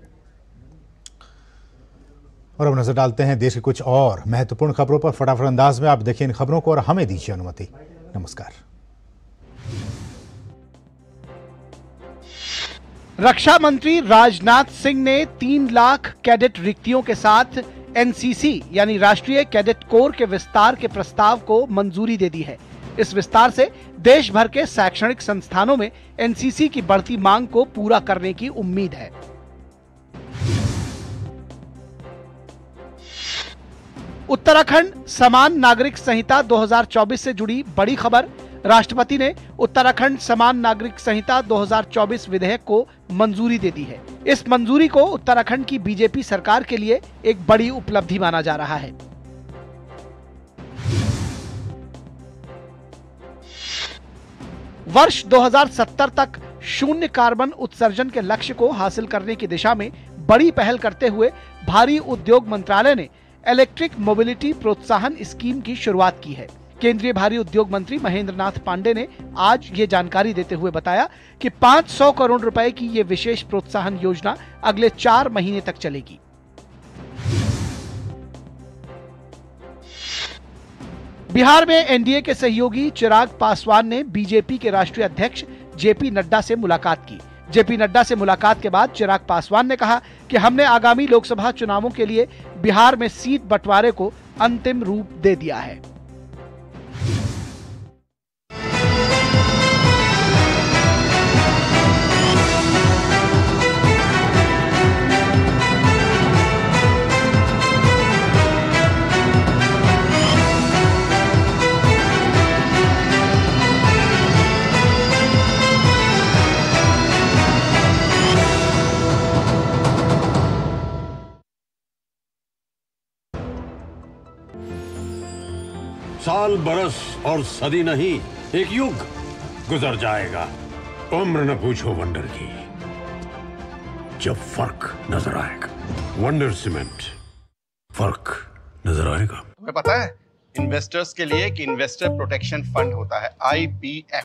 और अब नजर डालते हैं देश के कुछ और महत्वपूर्ण खबरों पर। फटाफट अंदाज में आप देखिए इन खबरों को और हमें दीजिए अनुमति। नमस्कार। रक्षा मंत्री राजनाथ सिंह ने तीन लाख कैडेट रिक्तियों के साथ एनसीसी यानी राष्ट्रीय कैडेट कोर के विस्तार के प्रस्ताव को मंजूरी दे दी है। इस विस्तार से देश भर के शैक्षणिक संस्थानों में एनसीसी की बढ़ती मांग को पूरा करने की उम्मीद है। उत्तराखंड समान नागरिक संहिता दो हज़ार चौबीस से जुड़ी बड़ी खबर। राष्ट्रपति ने उत्तराखंड समान नागरिक संहिता दो हज़ार चौबीस विधेयक को मंजूरी दे दी है। इस मंजूरी को उत्तराखंड की बीजेपी सरकार के लिए एक बड़ी उपलब्धि माना जा रहा है। वर्ष दो हज़ार सत्तर तक शून्य कार्बन उत्सर्जन के लक्ष्य को हासिल करने की दिशा में बड़ी पहल करते हुए भारी उद्योग मंत्रालय ने इलेक्ट्रिक मोबिलिटी प्रोत्साहन स्कीम की शुरुआत की है। केंद्रीय भारी उद्योग मंत्री महेंद्रनाथ पांडे ने आज ये जानकारी देते हुए बताया कि पाँच सौ करोड़ रुपए की ये विशेष प्रोत्साहन योजना अगले चार महीने तक चलेगी। बिहार में एनडीए के सहयोगी चिराग पासवान ने बीजेपी के राष्ट्रीय अध्यक्ष जेपी नड्डा से मुलाकात की। जेपी नड्डा से मुलाकात के बाद चिराग पासवान ने कहा कि हमने आगामी लोकसभा चुनावों के लिए बिहार में सीट बंटवारे को अंतिम रूप दे दिया है। साल, बरस और सदी नहीं, एक युग गुजर जाएगा। उम्र न पूछो वंडर की, जब फर्क नजर आएगा। वंडर सीमेंट, फर्क नजर आएगा। तुम्हें पता है इन्वेस्टर्स के लिए एक इन्वेस्टर प्रोटेक्शन फंड होता है, आई पी एफ।